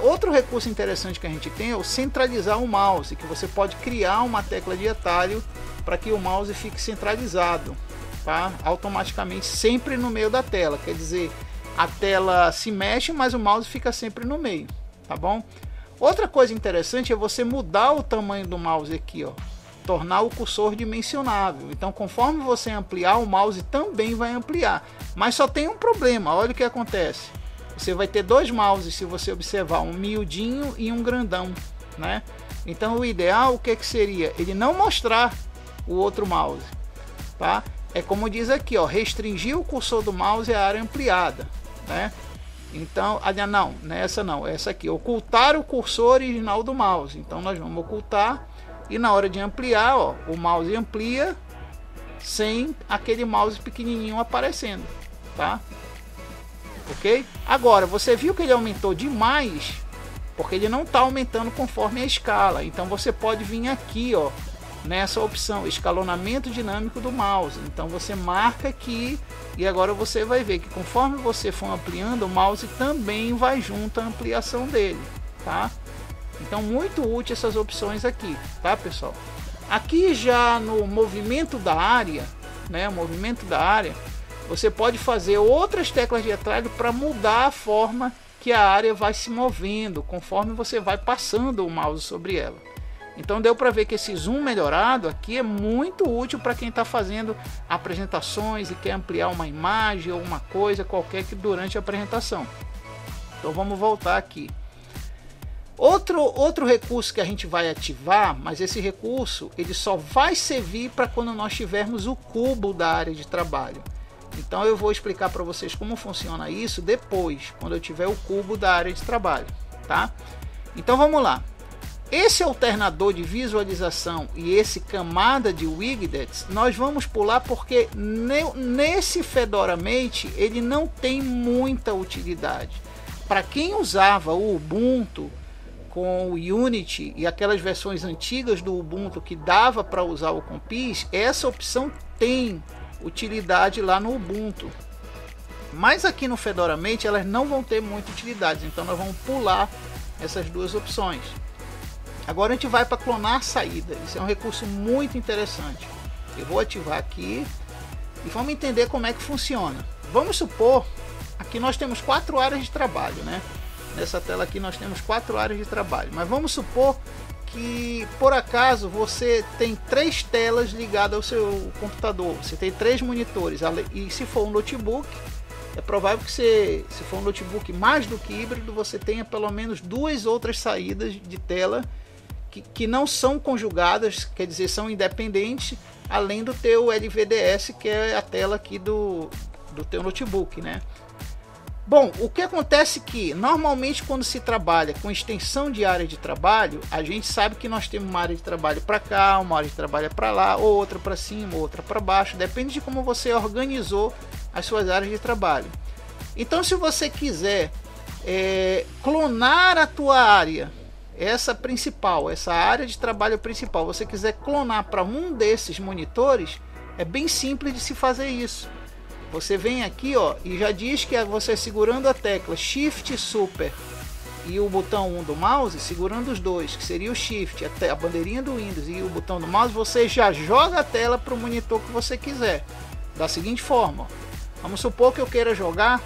Outro recurso interessante que a gente tem é o centralizar o mouse, que você pode criar uma tecla de atalho para que o mouse fique centralizado, tá? Automaticamente sempre no meio da tela, quer dizer, a tela se mexe, mas o mouse fica sempre no meio, tá bom? Outra coisa interessante é você mudar o tamanho do mouse aqui, ó, tornar o cursor dimensionável. Então conforme você ampliar, o mouse também vai ampliar, mas só tem um problema, olha o que acontece. Você vai ter dois mouses se você observar, um miudinho e um grandão, né? Então o ideal, o que que seria? Ele não mostrar o outro mouse, tá? É como diz aqui, ó, restringir o cursor do mouse à área ampliada, né? Então, não, nessa não, essa aqui, ocultar o cursor original do mouse. Então nós vamos ocultar e na hora de ampliar, ó, o mouse amplia sem aquele mouse pequenininho aparecendo, tá? Ok? Agora, você viu que ele aumentou demais, porque ele não está aumentando conforme a escala. Então você pode vir aqui, ó, nessa opção, escalonamento dinâmico do mouse. Então você marca aqui e agora você vai ver que conforme você for ampliando, o mouse também vai junto à ampliação dele, tá? Então muito útil essas opções aqui, tá, pessoal? Aqui já no movimento da área, né, movimento da área, você pode fazer outras teclas de atalho para mudar a forma que a área vai se movendo, conforme você vai passando o mouse sobre ela. Então deu para ver que esse zoom melhorado aqui é muito útil para quem está fazendo apresentações e quer ampliar uma imagem ou uma coisa qualquer que durante a apresentação. Então vamos voltar aqui. Outro recurso que a gente vai ativar, mas esse recurso ele só vai servir para quando nós tivermos o cubo da área de trabalho. Então eu vou explicar para vocês como funciona isso depois, quando eu tiver o cubo da área de trabalho, tá? Então vamos lá. Esse alternador de visualização e esse camada de widgets, nós vamos pular porque nesse Fedora Mate ele não tem muita utilidade. Para quem usava o Ubuntu com o Unity e aquelas versões antigas do Ubuntu que dava para usar o Compiz, essa opção tem utilidade lá no Ubuntu, mas aqui no Fedora Mate elas não vão ter muita utilidade, então nós vamos pular essas duas opções. Agora a gente vai para clonar saída, isso é um recurso muito interessante. Eu vou ativar aqui e vamos entender como é que funciona. Vamos supor, aqui nós temos 4 áreas de trabalho, né? Nessa tela aqui nós temos 4 áreas de trabalho, mas vamos supor que por acaso você tem 3 telas ligadas ao seu computador, você tem 3 monitores, e se for um notebook, é provável que você, se for um notebook mais do que híbrido, você tenha pelo menos 2 outras saídas de tela que não são conjugadas, quer dizer, são independentes, além do teu LVDS, que é a tela aqui do teu notebook, né? Bom, o que acontece que normalmente quando se trabalha com extensão de área de trabalho, a gente sabe que nós temos uma área de trabalho para cá, uma área de trabalho para lá, ou outra para cima, outra para baixo, depende de como você organizou as suas áreas de trabalho. Então se você quiser clonar a tua área, essa principal, essa área de trabalho principal, você quiser clonar para um desses monitores, é bem simples de se fazer isso. Você vem aqui, ó, e já diz que você segurando a tecla Shift Super e o botão 1 do mouse, segurando os dois, que seria o Shift, a bandeirinha do Windows e o botão do mouse, você já joga a tela para o monitor que você quiser. Da seguinte forma, ó. Vamos supor que eu queira jogar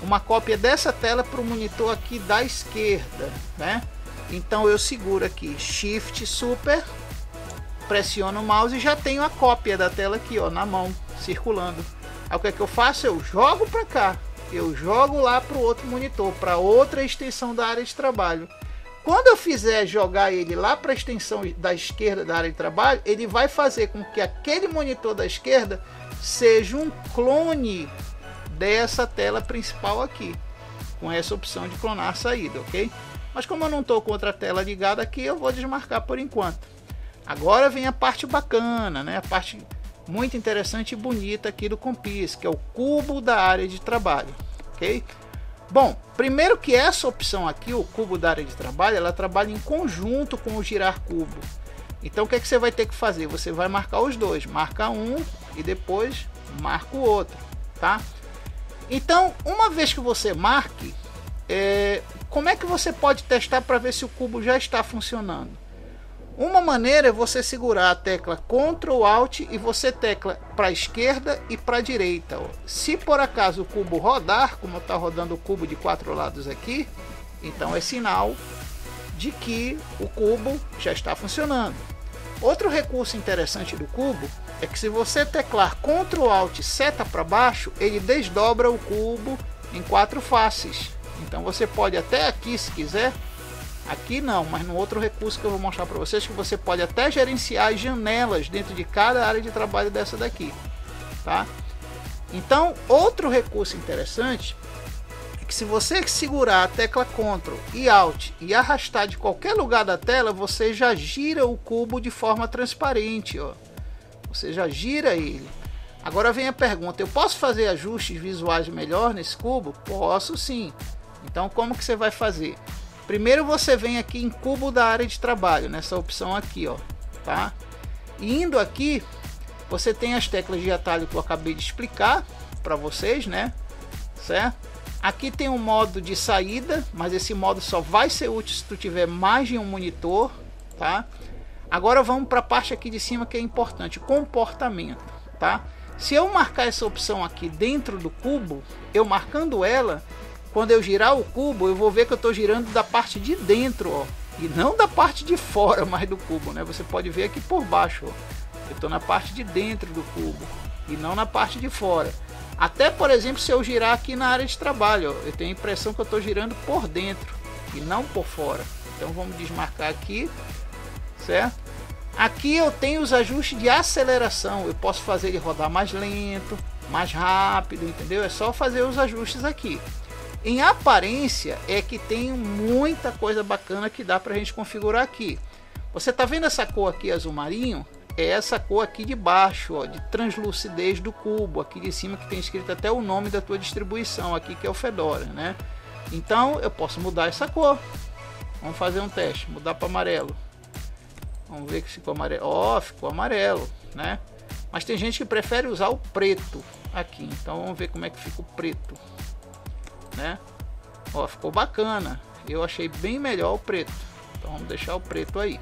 uma cópia dessa tela para o monitor aqui da esquerda, né? Então eu seguro aqui Shift Super, pressiono o mouse e já tenho a cópia da tela aqui, ó, na mão, circulando. Aí o que é que eu faço? Eu jogo para cá, eu jogo lá para o outro monitor, para outra extensão da área de trabalho. Quando eu fizer jogar ele lá para a extensão da esquerda da área de trabalho, ele vai fazer com que aquele monitor da esquerda seja um clone dessa tela principal aqui, com essa opção de clonar a saída, ok? Mas como eu não estou com outra tela ligada aqui, eu vou desmarcar por enquanto. Agora vem a parte bacana, né? A parte muito interessante e bonita aqui do Compiz, que é o cubo da área de trabalho, ok? Bom, primeiro que essa opção aqui, o cubo da área de trabalho, ela trabalha em conjunto com o girar cubo. Então o que é que você vai ter que fazer? Você vai marcar os dois, marca um e depois marca o outro, tá? Então, uma vez que você marque, como é que você pode testar para ver se o cubo já está funcionando? Uma maneira é você segurar a tecla Ctrl Alt e você tecla para a esquerda e para a direita. Se por acaso o cubo rodar, como está rodando o cubo de quatro lados aqui, então é sinal de que o cubo já está funcionando. Outro recurso interessante do cubo é que se você teclar Ctrl Alt seta para baixo, ele desdobra o cubo em quatro faces. Então você pode até aqui, se quiser, aqui não, mas no outro recurso que eu vou mostrar para vocês, que você pode até gerenciar as janelas dentro de cada área de trabalho dessa daqui, tá? Então, outro recurso interessante é que se você segurar a tecla Ctrl e Alt e arrastar de qualquer lugar da tela, você já gira o cubo de forma transparente, ó. Você já gira ele. Agora vem a pergunta, eu posso fazer ajustes visuais melhor nesse cubo? Posso sim. Então como que você vai fazer? Primeiro você vem aqui em cubo da área de trabalho, nessa opção aqui, ó, tá? E indo aqui, você tem as teclas de atalho que eu acabei de explicar para vocês, né? Certo? Aqui tem um modo de saída, mas esse modo só vai ser útil se tu tiver mais de um monitor, tá? Agora vamos para a parte aqui de cima que é importante, comportamento, tá? Se eu marcar essa opção aqui dentro do cubo, eu marcando ela, quando eu girar o cubo, eu vou ver que eu estou girando da parte de dentro, ó, e não da parte de fora mais do cubo, né? Você pode ver aqui por baixo, ó, eu estou na parte de dentro do cubo e não na parte de fora. Até, por exemplo, se eu girar aqui na área de trabalho, ó, eu tenho a impressão que eu estou girando por dentro e não por fora. Então vamos desmarcar aqui, certo? Aqui eu tenho os ajustes de aceleração, eu posso fazer ele rodar mais lento, mais rápido, entendeu? É só fazer os ajustes aqui. Em aparência é que tem muita coisa bacana que dá para a gente configurar aqui. Você tá vendo essa cor aqui azul marinho? É essa cor aqui de baixo, ó, de translucidez do cubo. Aqui de cima que tem escrito até o nome da tua distribuição aqui, que é o Fedora, né? Então eu posso mudar essa cor. Vamos fazer um teste, mudar para amarelo. Vamos ver que ficou amarelo. Ó, ficou amarelo, né? Mas tem gente que prefere usar o preto aqui. Então vamos ver como é que fica o preto. Né? Ó, ficou bacana, eu achei bem melhor o preto, então vamos deixar o preto aí.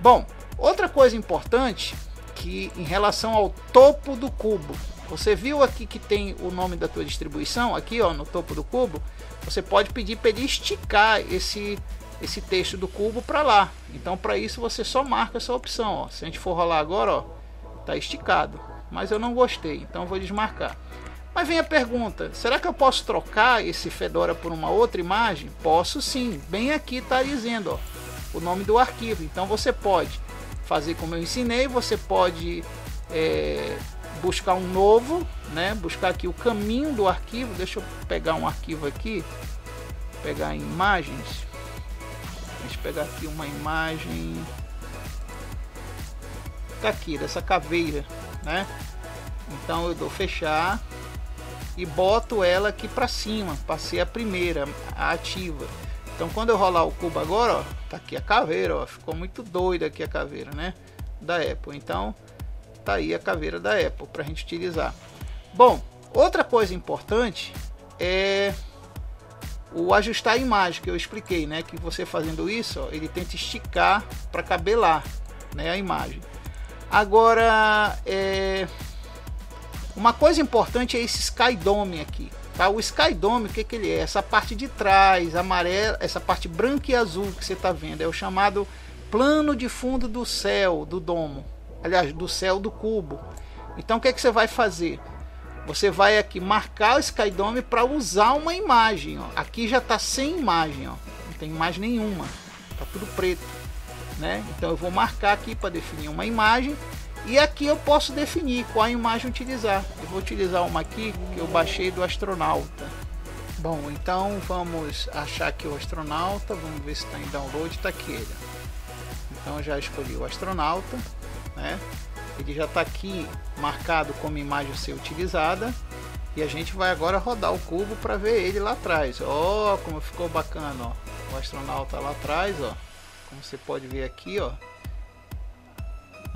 Bom, outra coisa importante que em relação ao topo do cubo, você viu aqui que tem o nome da tua distribuição aqui, ó, no topo do cubo, você pode pedir para ele esticar esse texto do cubo para lá. Então para isso você só marca essa opção, ó. Se a gente for rolar agora, ó, tá esticado, mas eu não gostei, então eu vou desmarcar. Mas vem a pergunta, será que eu posso trocar esse Fedora por uma outra imagem? Posso sim, bem aqui está dizendo, ó, o nome do arquivo. Então você pode fazer como eu ensinei, você pode buscar um novo, né? Buscar aqui o caminho do arquivo, deixa eu pegar um arquivo aqui, pegar em imagens, deixa eu pegar aqui uma imagem, tá aqui, dessa caveira, né? Então eu dou fechar e boto ela aqui para cima, passei a primeira, a ativa. Então quando eu rolar o cubo agora, ó, tá aqui a caveira, ó, ficou muito doida aqui a caveira, né, da Apple. Então tá aí a caveira da Apple para a gente utilizar. Bom, outra coisa importante é o ajustar a imagem que eu expliquei, né, que você fazendo isso, ó, ele tenta esticar para caber lá, né, a imagem. Agora uma coisa importante é esse Sky Dome aqui, Tá? O Sky Dome, o que que ele é? Essa parte de trás, amarela, essa parte branca e azul que você está vendo, é o chamado plano de fundo do céu, do domo, aliás, do céu do cubo. Então o que que você vai fazer? Você vai aqui marcar o Sky Dome para usar uma imagem, ó. Aqui já está sem imagem, ó. Não tem imagem nenhuma, está tudo preto, né? Então eu vou marcar aqui para definir uma imagem. E aqui eu posso definir qual imagem utilizar. Eu vou utilizar uma aqui que eu baixei do astronauta. Bom, então vamos achar aqui o astronauta. Vamos ver se está em download. Está aqui ele. Então eu já escolhi o astronauta, né? Ele já está aqui marcado como imagem a ser utilizada. E a gente vai agora rodar o cubo para ver ele lá atrás. Ó, oh, como ficou bacana, ó. O astronauta lá atrás, ó. Como você pode ver aqui, ó.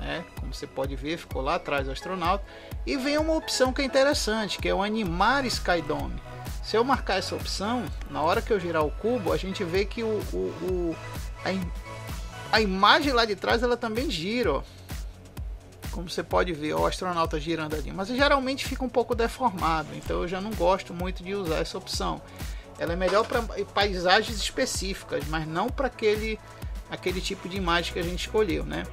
É, como você pode ver, ficou lá atrás o astronauta. E vem uma opção que é interessante, que é o animar Sky Dome. Se eu marcar essa opção, na hora que eu girar o cubo, a gente vê que a imagem lá de trás ela também gira, ó. Como você pode ver, ó, o astronauta girando ali, mas geralmente fica um pouco deformado, então eu já não gosto muito de usar essa opção. Ela é melhor para paisagens específicas, mas não para aquele tipo de imagem que a gente escolheu, né?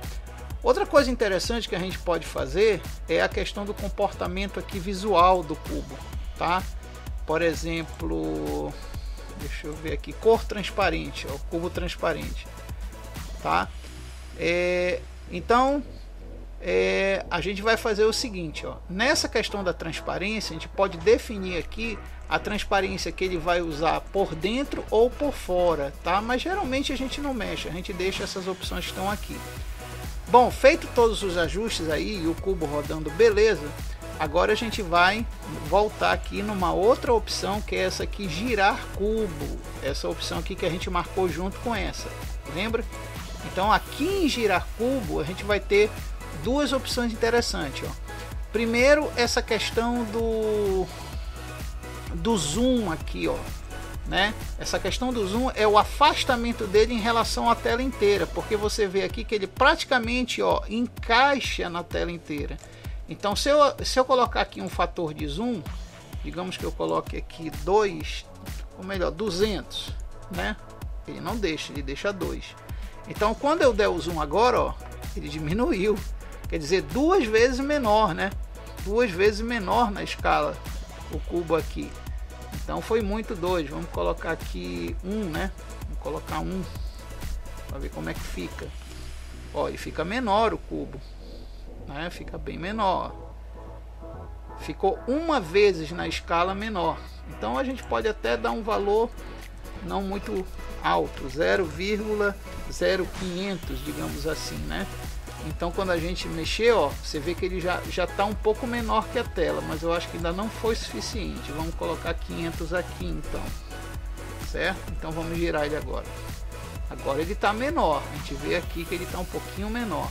Outra coisa interessante que a gente pode fazer é a questão do comportamento aqui visual do cubo, tá? Por exemplo, deixa eu ver aqui, cor transparente, ó, cubo transparente, tá? Então a gente vai fazer o seguinte, ó, nessa questão da transparência, a gente pode definir aqui a transparência que ele vai usar por dentro ou por fora, tá? Mas geralmente a gente não mexe, a gente deixa essas opções que estão aqui. Bom, feito todos os ajustes aí e o cubo rodando, beleza. Agora a gente vai voltar aqui numa outra opção, que é essa aqui, girar cubo. Essa opção aqui que a gente marcou junto com essa, lembra? Então aqui em girar cubo a gente vai ter duas opções interessantes, ó. Primeiro, essa questão do zoom aqui, ó, né? Essa questão do zoom é o afastamento dele em relação à tela inteira, porque você vê aqui que ele praticamente, ó, encaixa na tela inteira. Então se eu colocar aqui um fator de zoom, digamos que eu coloque aqui 2, ou melhor, 200, né? Ele não deixa, ele deixa 2. Então quando eu der o zoom agora, ó, ele diminuiu, quer dizer, 2 vezes menor, né? 2 vezes menor na escala o cubo aqui. Então foi muito 2, vamos colocar aqui 1, né? Vamos colocar 1 para ver como é que fica. Ó, e fica menor o cubo, né? Fica bem menor. Ficou 1 vezes na escala menor. Então a gente pode até dar um valor não muito alto, 0,0500, digamos assim, né? Então quando a gente mexer, ó, você vê que ele já está um pouco menor que a tela, mas eu acho que ainda não foi suficiente. Vamos colocar 500 aqui então, certo? Então vamos girar ele agora. Agora ele está menor, a gente vê aqui que ele está um pouquinho menor.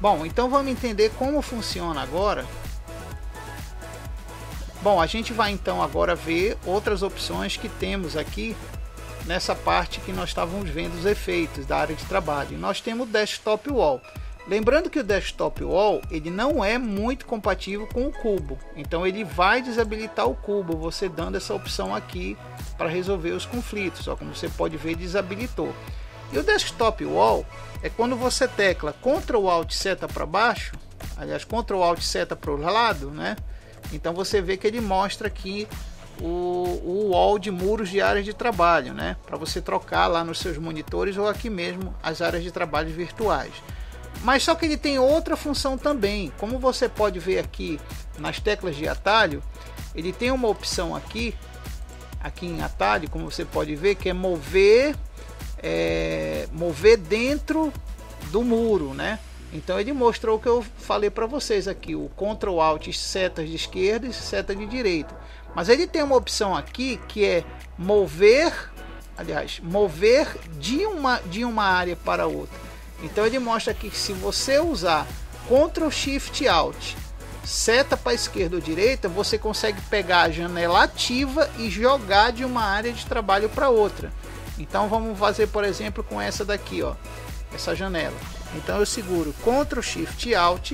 Bom, então vamos entender como funciona agora. Bom, a gente vai então agora ver outras opções que temos aqui nessa parte que nós estávamos vendo os efeitos da área de trabalho. Nós temos o Desktop Wall. Lembrando que o Desktop Wall ele não é muito compatível com o cubo, então ele vai desabilitar o cubo, você dando essa opção aqui para resolver os conflitos. Ó, como você pode ver, desabilitou. E o Desktop Wall é quando você tecla Ctrl Alt seta para baixo, aliás, Ctrl Alt seta para o lado, né? Então você vê que ele mostra aqui o wall de muros de áreas de trabalho, né? Para você trocar lá nos seus monitores ou aqui mesmo as áreas de trabalho virtuais. Mas só que ele tem outra função também. Como você pode ver aqui nas teclas de atalho, ele tem uma opção aqui em atalho, como você pode ver, que é mover dentro do muro, né? Então ele mostrou o que eu falei para vocês aqui, o Ctrl Alt setas de esquerda e seta de direita. Mas ele tem uma opção aqui que é mover de uma área para outra. Então ele mostra aqui que se você usar Ctrl Shift Alt, seta para esquerda ou direita, você consegue pegar a janela ativa e jogar de uma área de trabalho para outra. Então vamos fazer, por exemplo, com essa daqui, ó, essa janela. Então eu seguro Ctrl Shift Alt,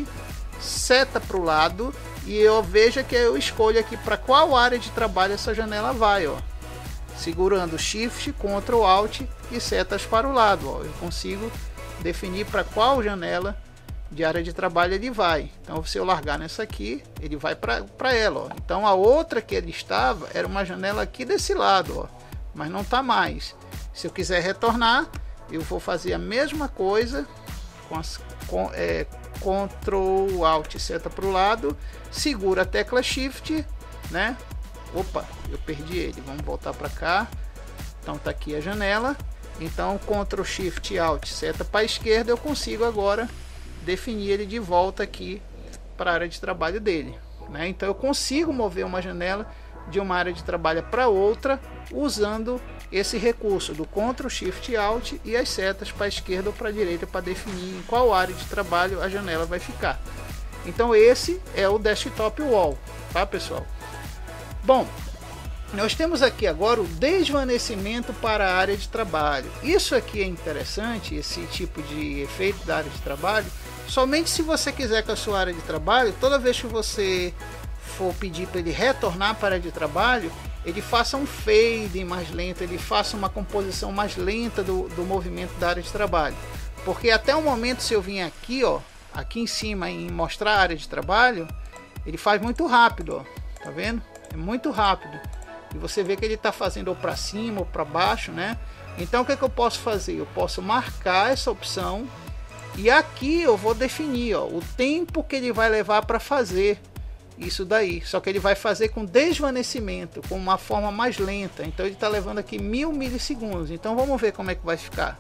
seta para o lado e eu vejo que eu escolho aqui para qual área de trabalho essa janela vai, ó. Segurando Shift, Ctrl, Alt e setas para o lado, ó, eu consigo definir para qual janela de área de trabalho ele vai. Então, se eu largar nessa aqui, ele vai para ela, ó. Então a outra que ele estava era uma janela aqui desse lado, ó, mas não está mais. Se eu quiser retornar, eu vou fazer a mesma coisa com Ctrl, Alt, seta para o lado, segura a tecla Shift, né? Opa, eu perdi ele, vamos voltar para cá. Então tá aqui a janela. Então Ctrl, Shift, Alt, seta para a esquerda, eu consigo agora definir ele de volta aqui para a área de trabalho dele, né? Então eu consigo mover uma janela de uma área de trabalho para outra usando esse recurso do Ctrl, Shift, Alt e as setas para a esquerda ou para a direita para definir em qual área de trabalho a janela vai ficar. Então esse é o Desktop Wall, tá, pessoal? Bom, nós temos aqui agora o desvanecimento para a área de trabalho. Isso aqui é interessante, esse tipo de efeito da área de trabalho, somente se você quiser que a sua área de trabalho, toda vez que você for pedir para ele retornar para a área de trabalho, ele faça um fade mais lento, ele faça uma composição mais lenta do movimento da área de trabalho. Porque até o momento, se eu vim aqui, ó, aqui em cima em mostrar a área de trabalho, ele faz muito rápido, ó, tá vendo? É muito rápido. E você vê que ele está fazendo ou para cima ou para baixo, né? Então o que é que eu posso fazer? Eu posso marcar essa opção e aqui eu vou definir, ó, o tempo que ele vai levar para fazer isso daí. Só que ele vai fazer com desvanecimento, com uma forma mais lenta. Então ele está levando aqui 1000 milissegundos. Então vamos ver como é que vai ficar.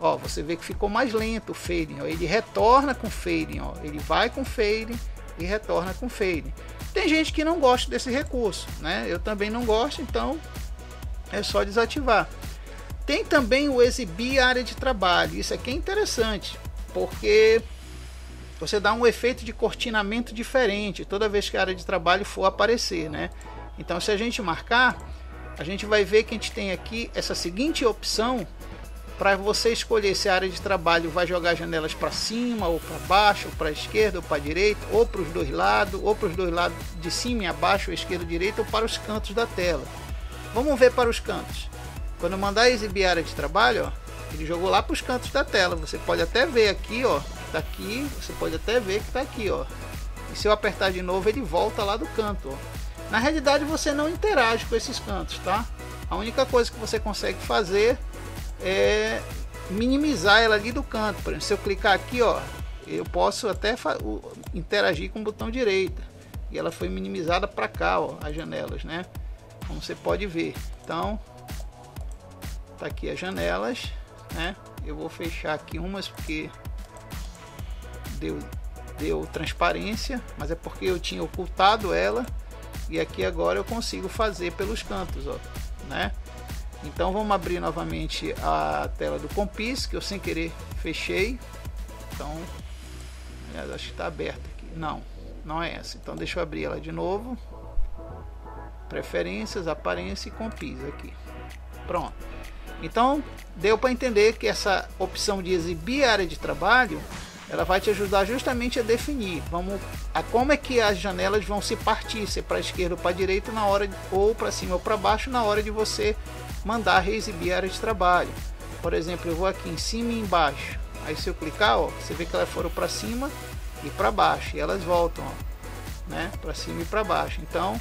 Ó, você vê que ficou mais lento o fading, ó. Ele retorna com fading, ó. Ele vai com fading e retorna com fading. Tem gente que não gosta desse recurso, né? Eu também não gosto, então é só desativar. Tem também o exibir área de trabalho. Isso aqui é interessante, porque você dá um efeito de cortinamento diferente toda vez que a área de trabalho for aparecer, né? Então, se a gente marcar, a gente vai ver que a gente tem aqui essa seguinte opção para você escolher se a área de trabalho vai jogar janelas para cima ou para baixo, ou para a esquerda ou para a direita, ou para os dois lados, ou para os dois lados de cima e abaixo, ou esquerda e direita, ou para os cantos da tela. Vamos ver para os cantos. Quando eu mandar exibir a área de trabalho, ó, ele jogou lá para os cantos da tela. Você pode até ver aqui, ó, tá aqui, você pode até ver que tá aqui, ó. E se eu apertar de novo, ele volta lá do canto, ó. Na realidade, você não interage com esses cantos, tá? A única coisa que você consegue fazer é minimizar ela ali do canto. Por exemplo, se eu clicar aqui, ó, eu posso até interagir com o botão direita, e ela foi minimizada para cá, ó, as janelas, né? Como você pode ver. Então tá aqui as janelas, né? Eu vou fechar aqui umas porque deu transparência, mas é porque eu tinha ocultado ela, e aqui agora eu consigo fazer pelos cantos, ó, né? Então vamos abrir novamente a tela do Compiz, que eu sem querer fechei. Então, acho que está aberta aqui. Não, não é essa. Então deixa eu abrir ela de novo. Preferências, aparência e Compiz aqui. Pronto. Então deu para entender que essa opção de exibir área de trabalho, ela vai te ajudar justamente a definir como é que as janelas vão se partir, se é para a esquerda ou para a direita na hora, ou para cima ou para baixo na hora de você mandar reexibir a área de trabalho. Por exemplo, eu vou aqui em cima e embaixo. Aí se eu clicar, ó, você vê que elas foram para cima e para baixo, e elas voltam, ó, né, para cima e para baixo. Então,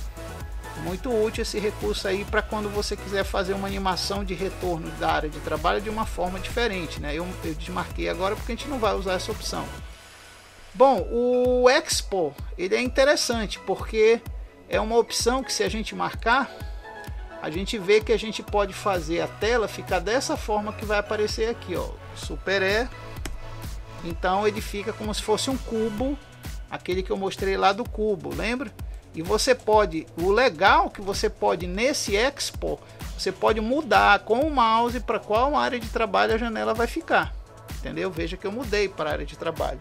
muito útil esse recurso aí para quando você quiser fazer uma animação de retorno da área de trabalho de uma forma diferente, né? Eu desmarquei agora porque a gente não vai usar essa opção. Bom, o Expo, ele é interessante porque é uma opção que, se a gente marcar, a gente vê que a gente pode fazer a tela ficar dessa forma que vai aparecer aqui, ó, Super E. Então ele fica como se fosse um cubo, aquele que eu mostrei lá do cubo, lembra? E você pode, o legal que você pode nesse Expo, você pode mudar com o mouse para qual área de trabalho a janela vai ficar, entendeu? Veja que eu mudei para a área de trabalho.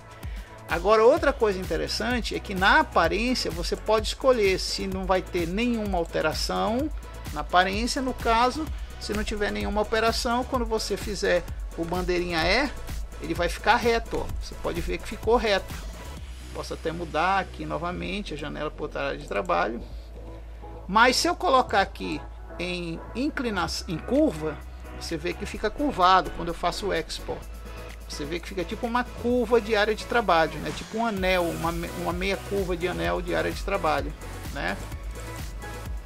Agora, outra coisa interessante é que na aparência você pode escolher se não vai ter nenhuma alteração na aparência. No caso, se não tiver nenhuma operação, quando você fizer o bandeirinha E, ele vai ficar reto, ó. Você pode ver que ficou reto, Posso até mudar aqui novamente a janela por área de trabalho. Mas se eu colocar aqui em inclinação, em curva, você vê que fica curvado quando eu faço o export. Você vê que fica tipo uma curva de área de trabalho, né? Tipo um anel, uma meia curva de anel de área de trabalho, né?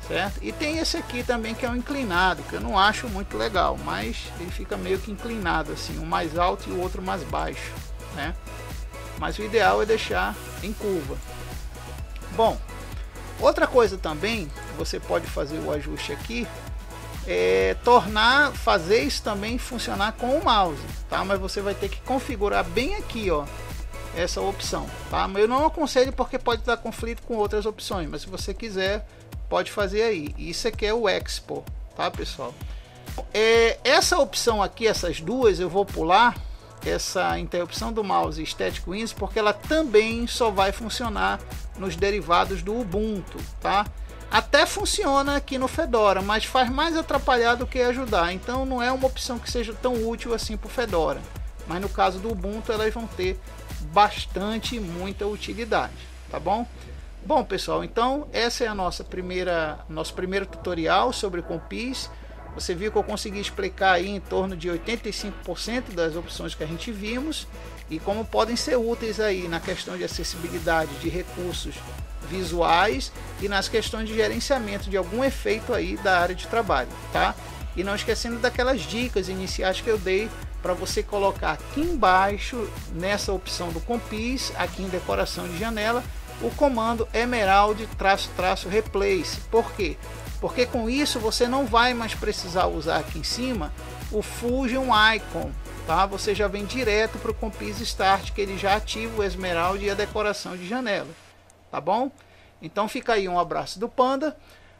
Certo? E tem esse aqui também que é um inclinado, que eu não acho muito legal, mas ele fica meio que inclinado assim, um mais alto e o outro mais baixo, né? Mas o ideal é deixar em curva. Bom, outra coisa também que você pode fazer o ajuste aqui é fazer isso também funcionar com o mouse, tá? Mas você vai ter que configurar bem aqui, ó, essa opção, tá? Mas eu não aconselho porque pode dar conflito com outras opções, mas se você quiser pode fazer aí. Isso aqui é o Expo, tá, pessoal? Essa opção aqui, essas duas, eu vou pular essa interrupção do mouse e Static Windows, porque ela também só vai funcionar nos derivados do Ubuntu, tá? Até funciona aqui no Fedora, mas faz mais atrapalhar do que ajudar, então não é uma opção que seja tão útil assim para o Fedora, mas no caso do Ubuntu elas vão ter bastante, muita utilidade, tá bom? Bom, pessoal, então essa é a nosso primeiro tutorial sobre o Compiz. Você viu que eu consegui explicar aí em torno de 85% das opções que a gente vimos e como podem ser úteis aí na questão de acessibilidade de recursos visuais e nas questões de gerenciamento de algum efeito aí da área de trabalho, tá? E não esquecendo daquelas dicas iniciais que eu dei para você colocar aqui embaixo, nessa opção do Compiz, aqui em decoração de janela, o comando Emerald --replace. Por quê? Porque com isso você não vai mais precisar usar aqui em cima o Fusion Icon, tá? Você já vem direto para o Compiz Start, que ele já ativa o Esmeralda e a decoração de janela, tá bom? Então fica aí um abraço do Panda,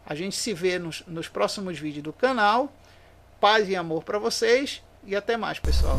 a gente se vê nos próximos vídeos do canal, paz e amor para vocês e até mais, pessoal!